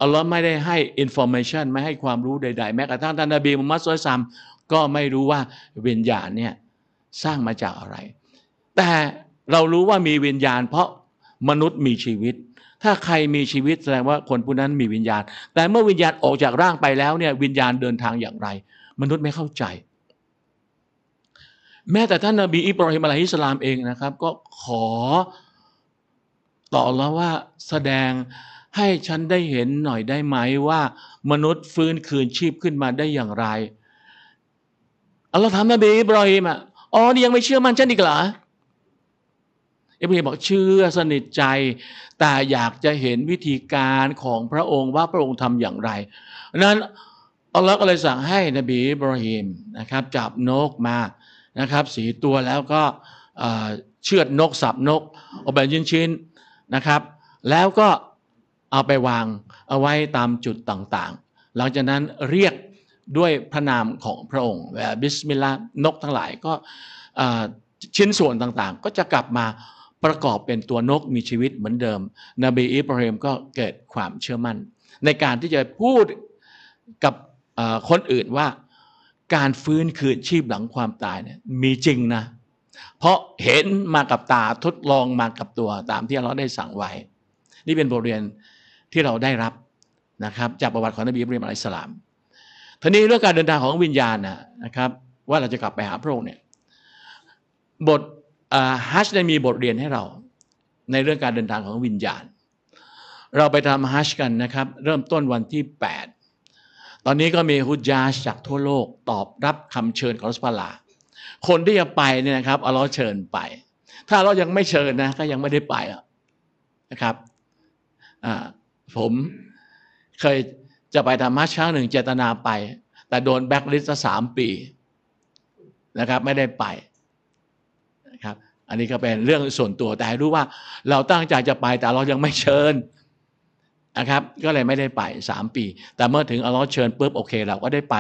อัลลอฮ์ไม่ได้ให้อินฟอร์เมชันไม่ให้ความรู้ใดๆแม้กระทั่งท่านนบีมุฮัมมัดศ็อลลัลลอฮุอะลัยฮิวะซัลลัมก็ไม่รู้ว่าวิญญาณเนี่ยสร้างมาจากอะไรแต่เรารู้ว่ามีวิญญาณเพราะมนุษย์มีชีวิตถ้าใครมีชีวิตแสดงว่าคนผู้นั้นมีวิญญาณแต่เมื่อวิญญาณออกจากร่างไปแล้วเนี่ยวิญญาณเดินทางอย่างไรมนุษย์ไม่เข้าใจแม้แต่ท่านนบีอิบราฮิมอะลัยฮิสลามเองนะครับก็ขอต่ออัลเลาะห์ว่าแสดงให้ฉันได้เห็นหน่อยได้ไหมว่ามนุษย์ฟื้นคืนชีพขึ้นมาได้อย่างไรอัลเลาะห์ถามนบีอิบราฮิมอ๋อนี่ยังไม่เชื่อมั่นฉันอีกเหรออิบราฮิมบอกเชื่อสนิทใจแต่อยากจะเห็นวิธีการของพระองค์ว่าพระองค์ทำอย่างไรนั้นอัลเลาะห์ก็เลยสั่งให้นบีอิบราฮิมนะครับจับนกมานะครับสีตัวแล้วก็เชือดนกสับนกเอาไปชิ้นๆนะครับแล้วก็เอาไปวางเอาไว้ตามจุดต่างๆหลังจากนั้นเรียกด้วยพระนามของพระองค์บิสมิลลาห์นกทั้งหลายก็ชิ้นส่วนต่างๆก็จะกลับมาประกอบเป็นตัวนกมีชีวิตเหมือนเดิมนบีอิบราฮิมก็เกิดความเชื่อมั่นในการที่จะพูดกับคนอื่นว่าการฟื้นคืนชีพหลังความตายเนี่ยมีจริงนะเพราะเห็นมากับตาทดลองมากับตัวตามที่อัลเลาะห์ได้สั่งไว้นี่เป็นบทเรียนที่เราได้รับนะครับจากประวัติของนบีอิบราฮิมอะลัยฮิสสลามทีนี้เรื่องการเดินทางของวิญญาณนะครับว่าเราจะกลับไปหาพระองค์เนี่ยบทฮัจญ์ได้มีบทเรียนให้เราในเรื่องการเดินทางของวิญญาณเราไปทำฮัจญ์กันนะครับเริ่มต้นวันที่8ตอนนี้ก็มีฮุจญาจจากทั่วโลกตอบรับคำเชิญของอัลลอฮฺซุบฮานะฮูวะตะอาลาคนที่จะไปเนี่ยนะครับอัลลอฮฺเชิญไปถ้าอัลลอฮฺยังไม่เชิญนะก็ยังไม่ได้ไปนะครับผมเคยจะไปทำฮัจญ์ครั้งหนึ่งเจตนาไปแต่โดนแบล็คลิสต์3 ปีนะครับไม่ได้ไปนะครับอันนี้ก็เป็นเรื่องส่วนตัวแต่ให้รู้ว่าเราตั้งใจจะไปแต่เรายังไม่เชิญนะครับก็เลยไม่ได้ไป3 ปีแต่เมื่อถึงอัลลอฮ์เชิญปุ๊บโอเคเราก็ได้ไป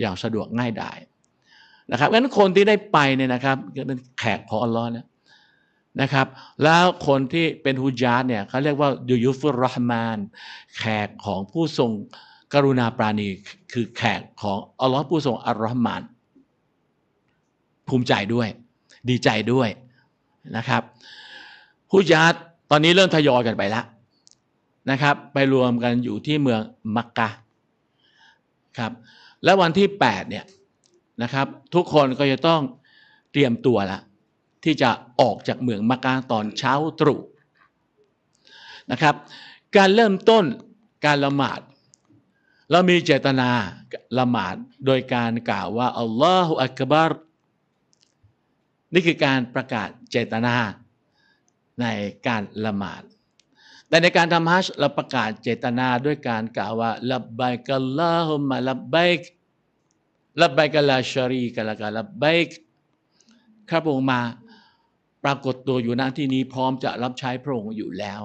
อย่างสะดวกง่ายดายนะครับงั้นคนที่ได้ไปเนี่ยนะครับเป็นแขกของอัลลอฮ์นะครับแล้วคนที่เป็นฮุจญาจเนี่ยเขาเรียกว่ายูยุฟุรเราะห์มานแขกของผู้ทรงกรุณาปราณีคือแขกของอัลลอฮ์ผู้ทรงอัลเราะห์มานภูมิใจด้วยดีใจด้วยนะครับฮุจญาจตอนนี้เริ่มทยอยกันไปแล้วนะครับไปรวมกันอยู่ที่เมืองมักกะฮ์ครับและวันที่8เนี่ยนะครับทุกคนก็จะต้องเตรียมตัวละที่จะออกจากเมืองมักกะฮ์ตอนเช้าตรู่นะครับการเริ่มต้นการละหมาดเรามีเจตนาละหมาดโดยการกล่าวว่าอัลลอฮฺอักบาร์นี่คือการประกาศเจตนาในการละหมาด แต่ในการทำฮัจญ์เราประกาศเจตนาด้วยการกล่าวว่าลับบัยกัลลาฮุมมะลับบัยกลับบัยกะลาชะรีกะละกะลับบัยกข้าพระองค์มาปรากฏตัวอยู่ณที่นี้พร้อมจะรับใช้พระองค์อยู่แล้ว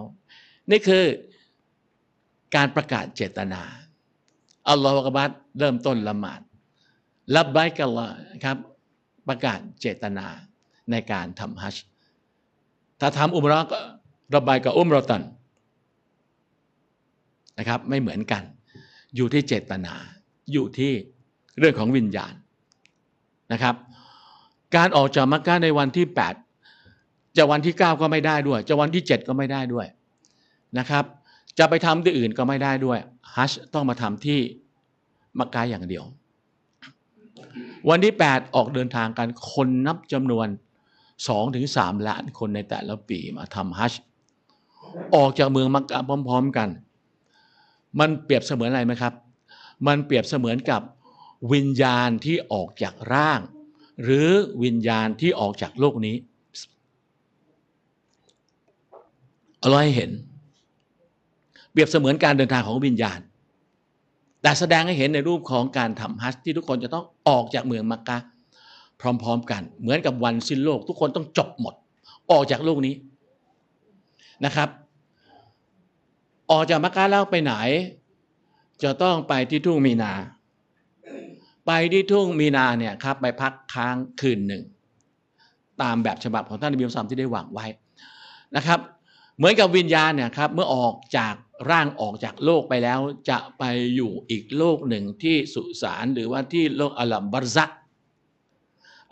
นี่คือการประกาศเจตนาอัลลอฮฺอักบัรเริ่มต้นละหมาดลับบัยกัลลาฮ์ครับประกาศเจตนาในการทำฮัจญ์ถ้าทำอุมเราะห์ก็ลับบัยกะอุมเราะตันนะครับไม่เหมือนกันอยู่ที่เจตนาอยู่ที่เรื่องของวิญญาณนะครับการออกจากมักกะฮ์ในวันที่8จะวันที่9ก็ไม่ได้ด้วยจะวันที่7ก็ไม่ได้ด้วยนะครับจะไปทำที่อื่นก็ไม่ได้ด้วยฮัจญ์ต้องมาทำที่มักกะฮ์อย่างเดียววันที่8ออกเดินทางกันคนนับจำนวน 2-3 ล้านคนในแต่ละปีมาทำฮัจญ์ออกจากเมืองมักกะฮ์พร้อมๆกันมันเปรียบเสมือนอะไรไหมครับมันเปรียบเสมือนกับวิญญาณที่ออกจากร่างหรือวิญญาณที่ออกจากโลกนี้เอาไว้ให้เห็นเปรียบเสมือนการเดินทางของวิญญาณแต่แสดงให้เห็นในรูปของการทำฮัจญ์ที่ทุกคนจะต้องออกจากเมืองมักกะฮ์พร้อมๆกันเหมือนกับวันสิ้นโลกทุกคนต้องจบหมดออกจากโลกนี้นะครับออกจากมักกะฮ์แล้วไปไหนจะต้องไปที่ทุ่งมีนาไปที่ทุ่งมีนาเนี่ยครับไปพักค้างคืนหนึ่งตามแบบฉบับของท่านนบีศ็อลลัลลอฮุอะลัยฮิวะซัลลัมที่ได้วางไว้นะครับเหมือนกับวิญญาณเนี่ยครับเมื่อออกจากร่างออกจากโลกไปแล้วจะไปอยู่อีกโลกหนึ่งที่สุสานหรือว่าที่โลกอัลลัมบัรซัก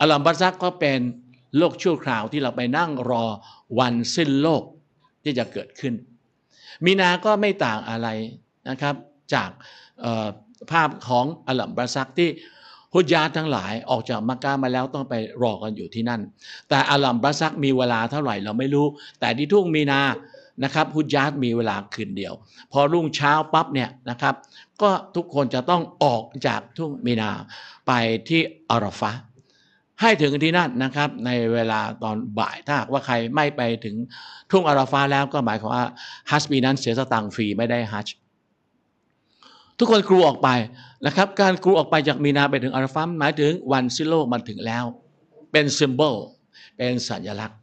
อัลลัมบัรซักก็เป็นโลกชั่วคราวที่เราไปนั่งรอวันสิ้นโลกที่จะเกิดขึ้นมีนาก็ไม่ต่างอะไรนะครับจากภาพของอัลลัมบัรซักที่ฮุจญาทั้งหลายออกจากมักกะฮ์มาแล้วต้องไปรอกันอยู่ที่นั่นแต่อัลลัมบัรซักมีเวลาเท่าไหร่เราไม่รู้แต่ที่ทุ่งมีนานะครับฮุจญามีเวลาคืนเดียวพอรุ่งเช้าปั๊บเนี่ยนะครับก็ทุกคนจะต้องออกจากทุ่งมีนาไปที่อาราฟะห์ให้ถึงที่นั่นนะครับในเวลาตอนบ่ายถ้าหากว่าใครไม่ไปถึงทุ่งอาราฟะห์แล้วก็หมายความว่าฮัจญ์ปีนั้นเสียสตางค์ฟรีไม่ได้ฮัจญ์ทุกคนกรูออกไปนะครับการกรูออกไปจากมีนาไปถึงอาราฟะห์หมายถึงวันสิ้นโลกมันถึงแล้วเป็นซิมโบลเป็นสัญลักษณ์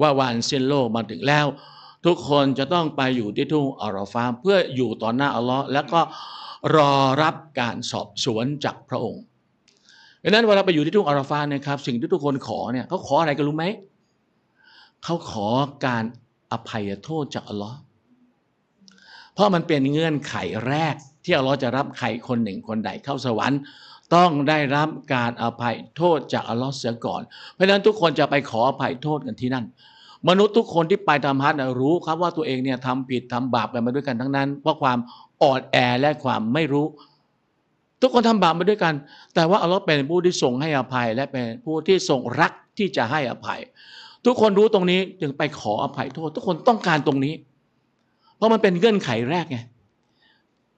ว่าวันสิ้นโลกมันถึงแล้วทุกคนจะต้องไปอยู่ที่ทุ่งอาราฟะห์เพื่ออยู่ต่อหน้าอัลลอฮ์แล้วก็รอรับการสอบสวนจากพระองค์ดังนั้นเวลาไปอยู่ที่ทุ่งอาราฟะห์นะครับสิ่งที่ทุกคนขอเนี่ยเขาขออะไรกันรู้ไหมเขาขอการอภัยโทษจากอัลลอฮ์เพราะมันเป็นเงื่อนไขแรกที่อัลลอฮ์จะรับใครคนหนึ่งคนใดเข้าสวรรค์ต้องได้รับการอภัยโทษจากอัลลอฮ์เสียก่อนเพราะฉะนั้นทุกคนจะไปขออภัยโทษกันที่นั่นมนุษย์ทุกคนที่ไปทำฮัจญ์รู้ครับว่าตัวเองเนี่ยทำผิดทำบาปกันมาด้วยกันทั้งนั้นเพราะความอ่อนแอและความไม่รู้ทุกคนทำบาปมาด้วยกันแต่ว่าอัลลอฮ์เป็นผู้ที่ทรงให้อภัยและเป็นผู้ที่ทรงรักที่จะให้อภัยทุกคนรู้ตรงนี้จึงไปขออภัยโทษทุกคนต้องการตรงนี้เพราะมันเป็นเงื่อนไขแรกไง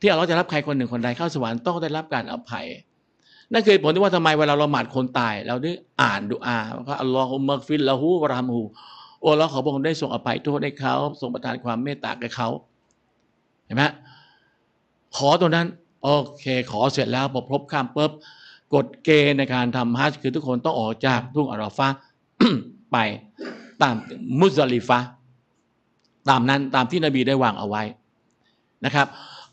ที่อัลลอฮ์จะรับใครคนหนึ่งคนใดเข้าสวรรค์ต้องได้รับการอภัยนั่นคือผลที่ว่าทำไมเวลาเราละหมาดคนตายเราได้อ่านดุอาว่าอัลลอฮุมมักฟิรละฮูวะรัมฮูโอ้เราขอพระองค์ได้ทรงอภัยโทษให้เขาทรงประทานความเมตตาแก่เขาเห็นไหมขอตรงนั้นโอเคขอเสร็จแล้วพอพบข้ามปุ๊บกฎเกณฑ์ในการทำฮัจญ์คือทุกคนต้องออกจากทุ่งอาราฟะห์ ไปตามมุซลิฟะห์ตามนั้นตามที่นบีได้วางเอาไว้นะครับ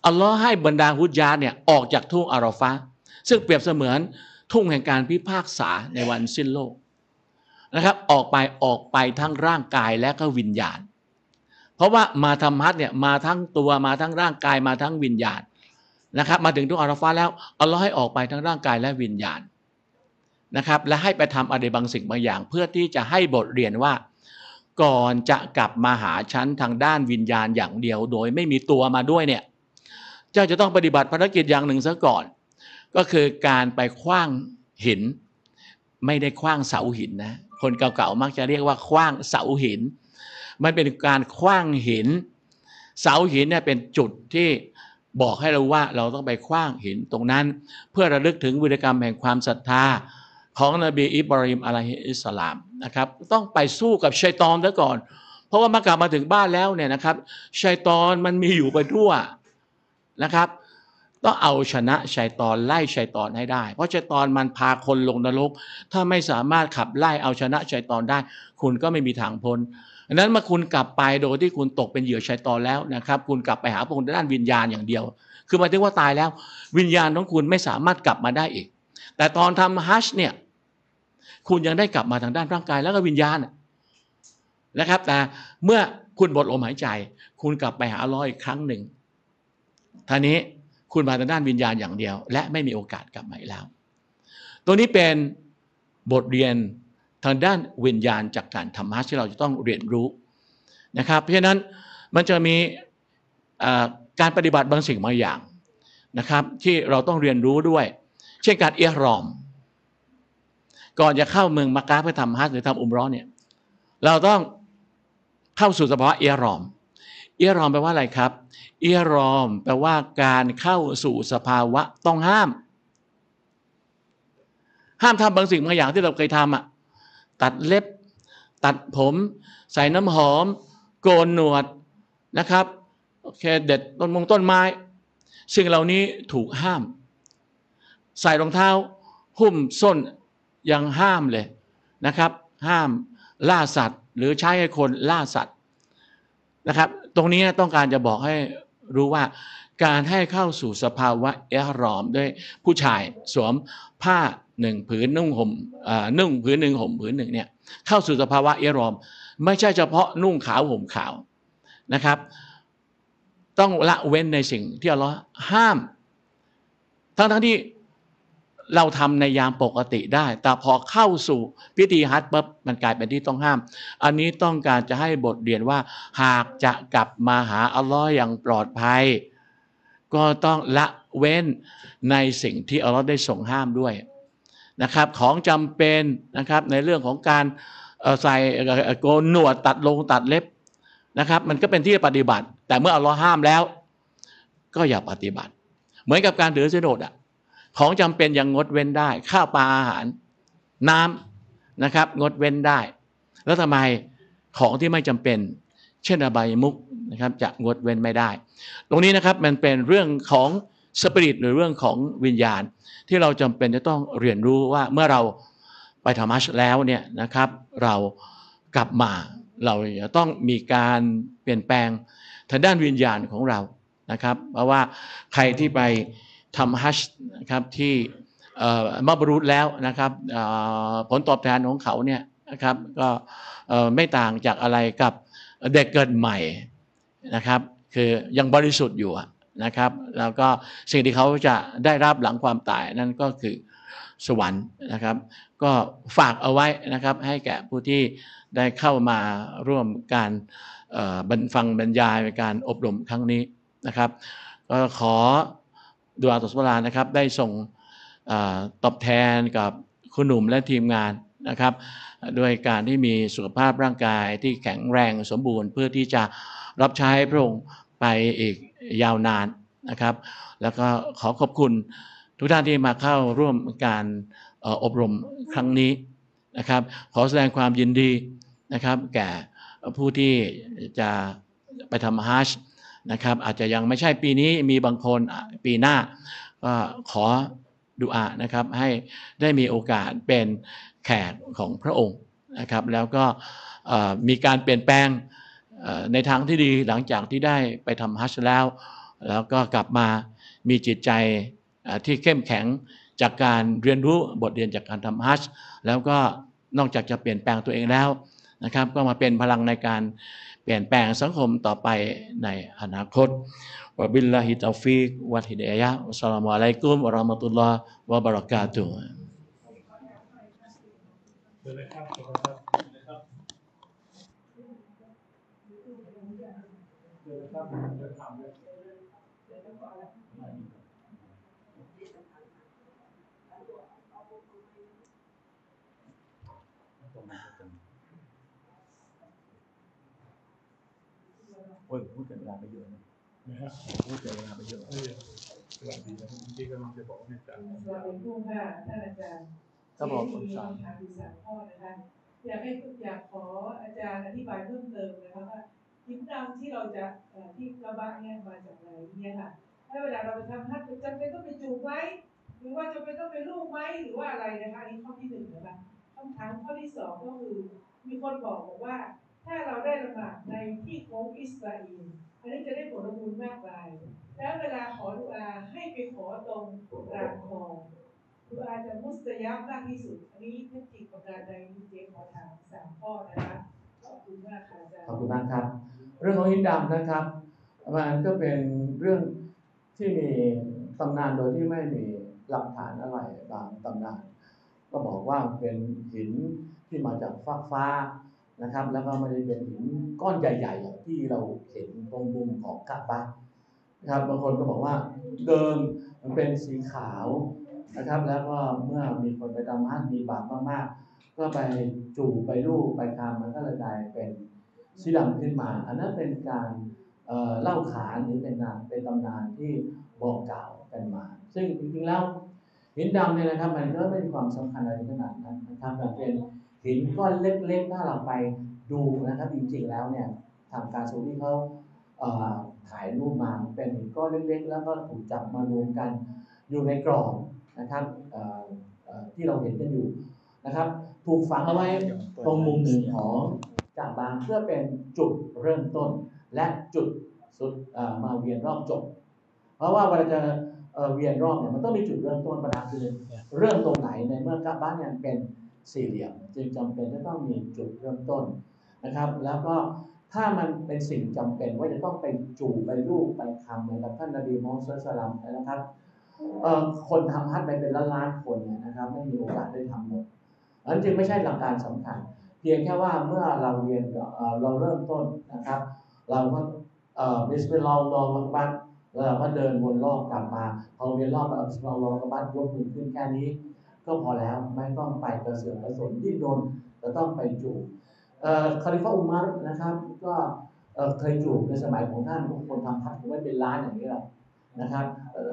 อัลลอฮ์ให้บรรดาฮุจญาเนี่ยออกจากทุ่งอาราฟะห์ซึ่งเปรียบเสมือนทุ่งแห่งการพิพากษาในวันสิ้นโลกนะครับออกไปทั้งร่างกายและก็วิญญาณเพราะว่ามาทำฮัจญ์เนี่ยมาทั้งตัวมาทั้งร่างกายมาทั้งวิญญาณนะครับมาถึงทุ่งอาราฟะห์แล้วอัลลอฮ์ให้ออกไปทั้งร่างกายและวิญญาณนะครับและให้ไปทำอะไรบางสิ่งบางอย่างเพื่อที่จะให้บทเรียนว่าก่อนจะกลับมาหาชั้นทางด้านวิญญาณอย่างเดียวโดยไม่มีตัวมาด้วยเนี่ยเจ้าจะต้องปฏิบัติภารกิจอย่างหนึ่งซะก่อนก็คือการไปขว้างหินไม่ได้ขว้างเสาหินนะคนเก่าๆมักจะเรียกว่าขว้างเสาหินมันเป็นการขว้างหินเสาหินเนี่ยเป็นจุดที่บอกให้เราว่าเราต้องไปขว้างหินตรงนั้นเพื่อระลึกถึงวีรกรรมแห่งความศรัทธาของนบีอิบราฮิมอะลัยฮิสสลามนะครับต้องไปสู้กับชัยฏอนซะก่อน เพราะว่ามักกะมาถึงบ้านแล้วเนี่ยนะครับชัยฏอนมันมีอยู่ไปทั่วนะครับต้องเอาชนะชัยฏอนไล่ชัยฏอนให้ได้เพราะชัยฏอนมันพาคนลงนรกถ้าไม่สามารถขับไล่เอาชนะชัยฏอนได้คุณก็ไม่มีทางพ้นดังนั้นเมื่อคุณกลับไปโดยที่คุณตกเป็นเหยื่อชัยฏอนแล้วนะครับคุณกลับไปหาพระองค์ด้านวิญญาณอย่างเดียวคือหมายถึงว่าตายแล้ววิญญาณของคุณไม่สามารถกลับมาได้อีกแต่ตอนทำฮัจญ์เนี่ยคุณยังได้กลับมาทางด้านร่างกายแล้วก็วิญญาณนะครับแต่เมื่อคุณหมดลมหายใจคุณกลับไปหาอัลเลาะห์อีกครั้งหนึ่งท่านี้คุณมาทางด้านวิญญาณอย่างเดียวและไม่มีโอกาสกลับมาอีกแล้วตัวนี้เป็นบทเรียนทางด้านวิญญาณจากการทำฮัจญ์ที่เราจะต้องเรียนรู้นะครับเพราะฉะนั้นมันจะมีการปฏิบัติบางสิ่งบางอย่างนะครับที่เราต้องเรียนรู้ด้วยเช่นการอิหรอมก่อนจะเข้าเมืองมักกะห์เพื่อทำฮัจญ์หรือทำอุมเราะห์เนี่ยเราต้องเข้าสู่สภาวะอิหรอมอิหรอมแปลว่าอะไรครับอิหรอมแปลว่าการเข้าสู่สภาวะต้องห้ามทำบางสิ่งบางอย่างที่เราเคยทำอ่ะตัดเล็บตัดผมใส่น้ำหอมโกนหนวดนะครับโอเคเด็ดต้นไม้สิ่งเหล่านี้ถูกห้ามใส่รองเท้าหุ้มส้นยังห้ามเลยนะครับห้ามล่าสัตว์หรือใช้ให้คนล่าสัตว์นะครับตรงนี้ต้องการจะบอกให้รู้ว่าการให้เข้าสู่สภาวะอิหรอมด้วยผู้ชายสวมผ้าหนึ่งผืนนุ่งผืนหนึ่งห่มผืนหนึ่งเนี่ยเข้าสู่สภาวะอิหรอมไม่ใช่เฉพาะนุ่งขาวห่มขาวนะครับต้องละเว้นในสิ่งที่อัลเลาะห์ห้ามทั้งที่เราทำในยามปกติได้แต่พอเข้าสู่พิธีฮัจญ์ปั๊บมันกลายเป็นที่ต้องห้ามอันนี้ต้องการจะให้บทเรียนว่าหากจะกลับมาหาอัลเลาะห์อย่างปลอดภัยก็ต้องละเว้นในสิ่งที่อัลเลาะห์ได้ทรงห้ามด้วยนะครับของจำเป็นนะครับในเรื่องของการใส่โกนหนวดตัดเล็บนะครับมันก็เป็นที่ปฏิบัติแต่เมื่ออัลเลาะห์ห้ามแล้วก็อย่าปฏิบัติเหมือนกับการถือศีลอดอ่ะของจำเป็นยังงดเว้นได้ข้าวปลาอาหารน้ำนะครับงดเว้นได้แล้วทำไมของที่ไม่จำเป็นเช่นอบายมุขนะครับจะงดเว้นไม่ได้ตรงนี้นะครับมันเป็นเรื่องของสปิริตหรือเรื่องของวิญญาณที่เราจำเป็นจะต้องเรียนรู้ว่าเมื่อเราไปทำฮัจญ์แล้วเนี่ยนะครับเรากลับมาเราจะต้องมีการเปลี่ยนแปลงทางด้านวิญญาณของเรานะครับเพราะว่าใครที่ไปทำฮัจญ์นะครับที่มักรูดแล้วนะครับผลตอบแทนของเขาเนี่ยนะครับก็ไม่ต่างจากอะไรกับเด็กเกิดใหม่นะครับคือยังบริสุทธิ์อยู่นะครับแล้วก็สิ่งที่เขาจะได้รับหลังความตายนั่นก็คือสวรรค์นะครับก็ฝากเอาไว้นะครับให้แก่ผู้ที่ได้เข้ามาร่วมการฟังบรรยายในการอบรมครั้งนี้นะครับก็ขอดูอาตอสวรานะครับได้ส่งตอบแทนกับคุณหนุ่มและทีมงานนะครับด้วยการที่มีสุขภาพร่างกายที่แข็งแรงสมบูรณ์เพื่อที่จะรับใช้พระองค์ไปอีกยาวนานนะครับแล้วก็ขอขอบคุณทุกท่านที่มาเข้าร่วมการอบรมครั้งนี้นะครับขอแสดงความยินดีนะครับแก่ผู้ที่จะไปทำฮัจญ์นะครับอาจจะยังไม่ใช่ปีนี้มีบางคนปีหน้าก็ขอดุอานะครับให้ได้มีโอกาสเป็นแขกของพระองค์นะครับแล้วก็มีการเปลี่ยนแปลงในทางที่ดีหลังจากที่ได้ไปทำฮัจญ์แล้วก็กลับมามีจิตใจที่เข้มแข็งจากการเรียนรู้บทเรียนจากการทำฮัจญ์แล้วก็นอกจากจะเปลี่ยนแปลงตัวเองแล้วนะครับก็มาเป็นพลังในการเปลี่ยนแปลงสังคมต่อไปในอนาคตวะบิลลาฮิตอฟิกวัลฮิดายะฮ์อัสสลามุอะลัยกุมวะเราะมะตุลลอฮ์วะบะเราะกาตุฮ์พูดเกินเวลาไปเยอะนะพูดเกินเวลาไปเยอะสวัสดีนะที่กำลังจะบอกอาจารย์สวัสดีค่ะท่านอาจารย์ก็บอกอาจารย์ทางที่สามข้อนะคะ อยากให้อยากขออาจารย์อธิบายเพิ่มเติมนะคะว่ายิ้มนำที่เราจะที่กระบะเนี่ยมาจากอะไรเนี่ยค่ะถ้าเวลาเราไปทำฮัทจำเป็นต้องไปจูบไหมหรือว่าจำเป็นต้องไปลูบไหมหรือว่าอะไรนะคะอันนี้ข้อที่หนึ่งนะคะคำถามข้อที่สองก็คือมีคนบอกว่าถ้าเราได้ละหมาดในที่ของอิสราเอลอันนี้จะได้ผลบุญมากมายแล้วเวลาขอดุอาให้ไปขอตรงรางคอดุอาจะมุสตะยับมากที่สุดอันนี้เทคนิคประการใดเจ๊ขอถาม3ข้อนะคะขอบคุณมากค่ะอาจารย์ขอบคุณมากครับเรื่องของยิ้มดำนะครับมันก็เป็นเรื่องที่มีตำนานโดยที่ไม่มีหลักฐานอะไรบางตำนานก็บอกว่าเป็นหินที่มาจากฟากฟ้านะครับแล้วก็มันจะเป็นหินก้อนใหญ่ๆที่เราเห็นตรงมุมของกะบะนะครับบางคนก็บอกว่าเดิมมันเป็นสีขาวนะครับแล้วก็เมื่อมีคนไปทำฮัจญ์มีบาปมากๆก็ไปจู่ไปลูบไปทำมันก็เลยกลายเป็นสีดำขึ้นมาอันนั้นเป็นการเล่าขานหรือเป็นตำนานที่บอกกล่าวกันมาซึ่งจริงๆแล้วหินดำเนี่ยนะครับมันก็ไม่มีความสำคัญอะไรขนาดนั้นนะครับแต่เป็นหินก้อนเล็กๆถ้าเราไปดูนะครับจริงๆแล้วเนี่ยทางการซูที่เขาถ่ายรูปมาเป็นหินก้อนเล็กๆแล้วก็ถูกจับมารวมกันอยู่ในกล่องนะครับที่เราเห็นกันอยู่นะครับถูกฝังเอาไว้ตรงมุมหนึ่งของกะบะเพื่อเป็นจุดเริ่มต้นและจุดสุดมาเวียนรอบจบเพราะว่าเวลาจะเวียนรอบเนี่ยมันต้องมีจุดเริ่มต้นประดาคือเริ่มตรงไหนในเมื่อกะบะเนี่ยเป็นสี่เหลี่ยมจึงจำเป็นจะต้องมีจุดเริ่มต้นนะครับแล้วก็ถ้ามันเป็นสิ่งจำเป็นว่าจะต้องไปจูบไปลูบไปทำเหมือนกับท่านนบีมูฮัมมัดศ็อลลัลลอฮุอะลัยฮิวะซัลลัมนะครับคนทำฮัจญ์ไปเป็นล้านๆคนเนี่ยนะครับไม่มีโอกาสได้ทำหมดอันจึงไม่ใช่หลักการสำคัญเพียงแค่ว่าเมื่อเราเรียนเราเริ่มต้นนะครับเราก็บิสมิลลาฮิรเราะห์มานิรเราะฮีมบัดแล้วเราก็เดินวนรอบกลับมาพอเวียนรอบบิสมิลลาฮิรเราะห์มานิรเราะฮีมบัดยกมือขึ้นแค่นี้ก็พอแล้วไม่ต้องไปกระเสือกกระสนดิ้นรนจะต้องไปจูบคาลิฟะอุมัรนะครับก็เคยจูบในสมัยของท่านคนทำฮัจญ์ไม่เป็นล้านอย่างนี้หรอกนะครับ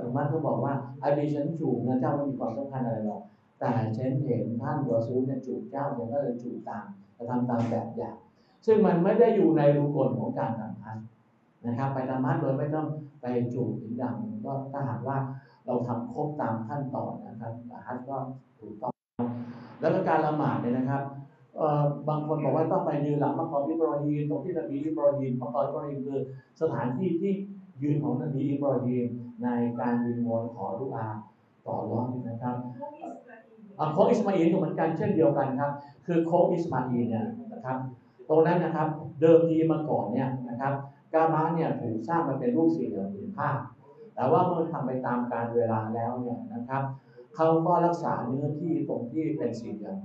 อุมัรก็บอกว่าไอบีฉันจูบนะเจ้าไม่มีความสำคัญอะไรหรอกแต่ฉันเห็นท่านรอซูลเนี่ยจูบเจ้าฉันก็เลยจูบตามจะทำตามแบบอย่างซึ่งมันไม่ได้อยู่ในรูกฎของการทำฮัจญ์นะครับไปทำฮัจญ์โดยไม่ต้องไปจูบหินดำก็ถ้าหากว่าเราทำครบตามขั้นตอนนะครับฮัจญ์ก็ถูกต้องแล้วก็การละหมาดเนี่ยนะครับบางคนบอกว่าต้องไปยืนหลังมักกอมอิบรอฮีมตรงที่นบีอิบรอฮีมมักกอมอิบรอฮีมคือสถานที่ที่ยืนของนบีอิบรอฮีมในการวิงวอนขอดุอาต่ออัลเลาะห์นะครับโค้งอิสมาอีลเหมือนกันเช่นเดียวกันครับคือโค้งอิสมาอีลเนี่ยนะครับตรงนั้นนะครับเดิมทีมาก่อนเนี่ยนะครับกะบะเนี่ยถูกสร้างมาเป็นรูปสี่เหลี่ยมผืนผ้าแต่ว่าเมื่อทำไปตามการเวลาแล้วเนี่ยนะครับเขาก็รักษาเนื้อที่ตรงที่เป็นสี่เหลี่ยม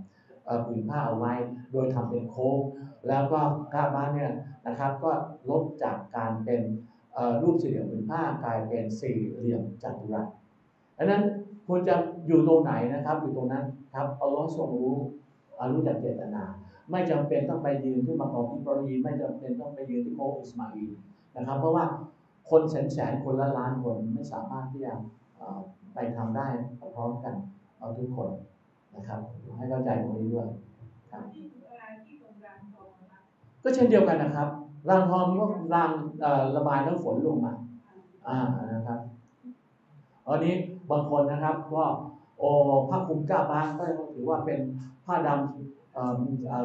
ผืนผ้าเอาไว้โดยทำเป็นโค้งแล้วก็กะบะเนี่ยนะครับก็ลบจากการเป็นรูปสี่เหลี่ยมผืนผ้ากลายเป็นสี่เหลี่ยมจัตุรัสดังนั้นควรจะอยู่ตรงไหนนะครับอยู่ตรงนั้นครับอัลเลาะห์ทรงรู้จักเจตนาไม่จำเป็นต้องไปยืนที่มักกอมอิบรอฮีมไม่จำเป็นต้องไปยืนที่โค้งอิสมาอีลนะครับเพราะว่าคนแสนๆคนล้านๆคนไม่สามารถที่จะไปทำได้พร้อมกันเอาทุกคนนะครับให้เข้าใจตรงนี้ด้วยครับก็เช่นเดียวกันนะครับรางทองก็รางระบายน้ำฝนลงมานะครับอันนี้บางคนนะครับก็โอ้ผ้าคลุมกะบะก็ถือว่าเป็นผ้าดำ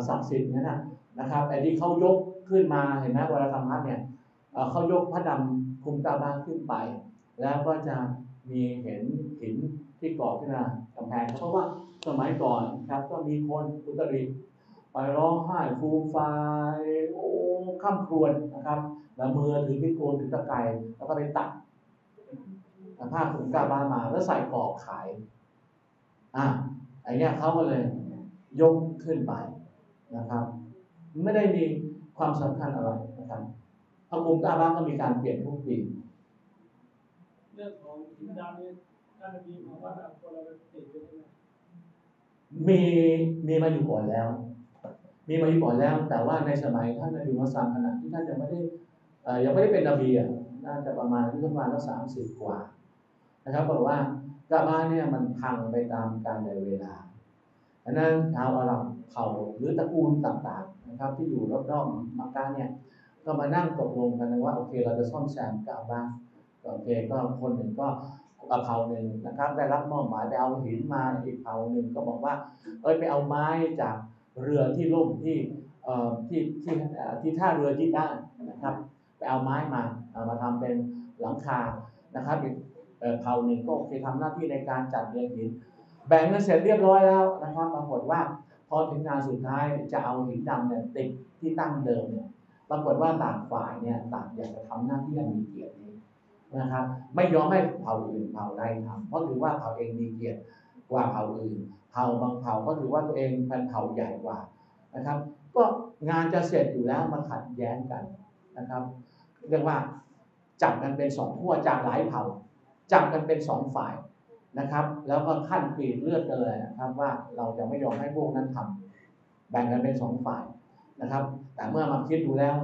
ศักดิ์สิทธิ์นี่นะครับแต่ที่เขายกขึ้นมาเห็นไหมเวลาทำฮัจญ์เนี่ยเขายกผ้าดำคลุมกะบะขึ้นไปแล้วก็จะมีเห็นหินที่ก่อขึ้นมากำแพงเพราะว่าสมัยก่อนครับก็มีคนอุตริไปร้องไห้ฟูมฟายโอ้ข้ามครวนนะครับแล้วมือถือมีดโกนถือตะไคร้แล้วก็ไปตัดผ้าคลุมกะบะมาแล้วใส่กรอบขายอย่างเงี้ยเขาก็เลยยกขึ้นไปนะครับไม่ได้มีความสำคัญอะไรนะครับผ้าคลุมกะบะก็มีการเปลี่ยนทุกปีเรื่องของหินดำเนี่ยท่านนบีบอกว่าคนเราติดอยู่เนี่ยมีมาอยู่ก่อนแล้วมีมาอยู่ก่อนแล้วแต่ว่าในสมัยท่านนบีมุฮัมมัดขณะที่ท่านยังไม่ได้เป็นนบีน่าจะประมาณสัก30กว่านะครับบอกว่ากะบะเนี่ยมันพังไปตามกาลเวลาดังนั้นชาวอาหรับ เผ่าหรือตระกูลต่างๆนะครับที่อยู่รอบๆมักกะเนี่ยก็มานั่งตกลงกันนะว่าโอเคเราจะซ่อมแซมกะอ์บะห์โอเคก็คนหนึ่งก็เผ่าหนึ่งนะครับได้รับมอบหมายไปเอาหินมาอีกเผ่าหนึ่งก็บอกว่าเอ้ยไปเอาไม้จากเรือที่ล่มที่ท่าเรือที่ด้านนะครับไปเอาไม้มาทำเป็นหลังคานะครับอีกเผ่าหนึ่งก็โอเคทำหน้าที่ในการจัดเรียงหินแบ่งกันเสร็จเรียบร้อยแล้วนะครับปรากฏว่าพอถึงงานสุดท้ายจะเอาหินดำเนี่ยติดที่ตั้งเดิมเนี่ยปรากฏว่าต่างฝ่ายเนี่ยต่างอยากจะทำหน้าที่อันมีเกียรตินี้นะครับไม่ยอมให้เผ่าอื่นเผ่าใดทำเพราะถือว่าเผ่าเองมีเกียรติกว่าเผ่าอื่นเผ่าบางเผ่าก็ถือว่าตัวเองเป็นเผ่าใหญ่กว่านะครับก็งานจะเสร็จอยู่แล้วมาขัดแย้งกันนะครับเรียกว่าจับกันเป็นสองขั้วจากหลายเผ่าจับกันเป็นสองฝ่ายนะครับแล้วก็ขั้นกรีดเลือดกันเลยนะครับว่าเราจะไม่ยอมให้พวกนั้นทำแบ่งกันเป็นสองฝ่ายนะครับแต่เมื่อมาคิดดูแล้ว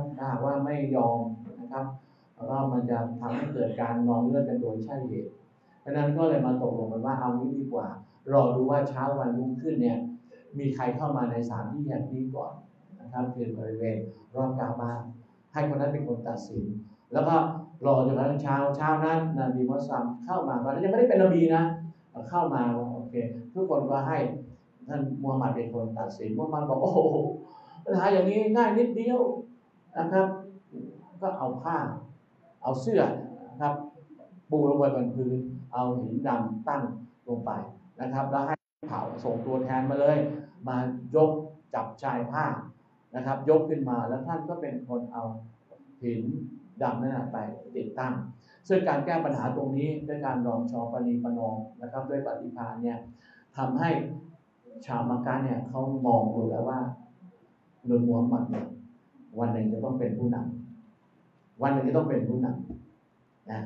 ว่าไม่ยอมนะครับแล้วก็มันจะทำให้เกิดการนองเลือดกันโดยใช่เหตุเพราะนั้นก็เลยมาตกลงกันว่าเอางี้ดีกว่ารอดูว่าเช้าวันรุ่งขึ้นเนี่ยมีใครเข้ามาในสถานที่แห่งนี้ก่อนนะครับคือบริเวณรอบกาบาให้คนนั้นเป็นคนตัดสินแล้วก็รอจนกระทั่งเช้านั้นนบีมุฮัมมัดเข้ามาตอนนั้นยังไม่ได้เป็นนบีนะเข้ามาโอเคทุกคนก็ให้ท่านมูฮัมหมัดเป็นคนตัดสินมูฮัมหมัดบอกโอ้โหปัญหาอย่างนี้ง่ายนิดเดียวนะครับก็เอาผ้าเอาเสื้อนะครับปูลงไปบนพื้นเอาหินดำตั้งลงไปนะครับแล้วให้เผาส่งตัวแทนมาเลยมายกจับชายผ้านะครับยกขึ้นมาแล้วท่านก็เป็นคนเอาหินดำนั่นไปติดตั้งซึ่งการแก้ปัญหาตรงนี้ด้วยการลองชอปณีประนอมนะครับด้วยปฏิภาณเนี่ยทำให้ชาวมักกะห์เนี่ยเขามองดูแล้วว่าหนุนมูฮัมหมัดเนี่ยวันหนึ่งจะต้องเป็นผู้นำวันหนึ่งจะต้องเป็นผู้นำนะ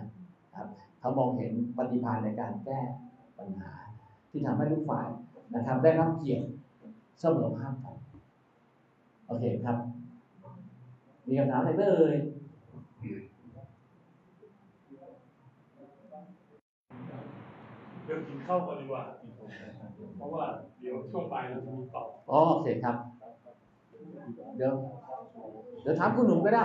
ครับเขามองเห็นปฏิภาณในการแก้ปัญหาที่ทำให้ทุกฝ่ายนะครับได้รับเกียรติเสมอภาคกันโอเคครับมีคำถามอะไรบ้างเลยเรื่องกินข้าวกันดีกว่าเพราะว่าเดี๋ยวช่วงปลายเราจะมีตอบโอเคครับเดี๋ยวถามคุณหนุ่มก็ได้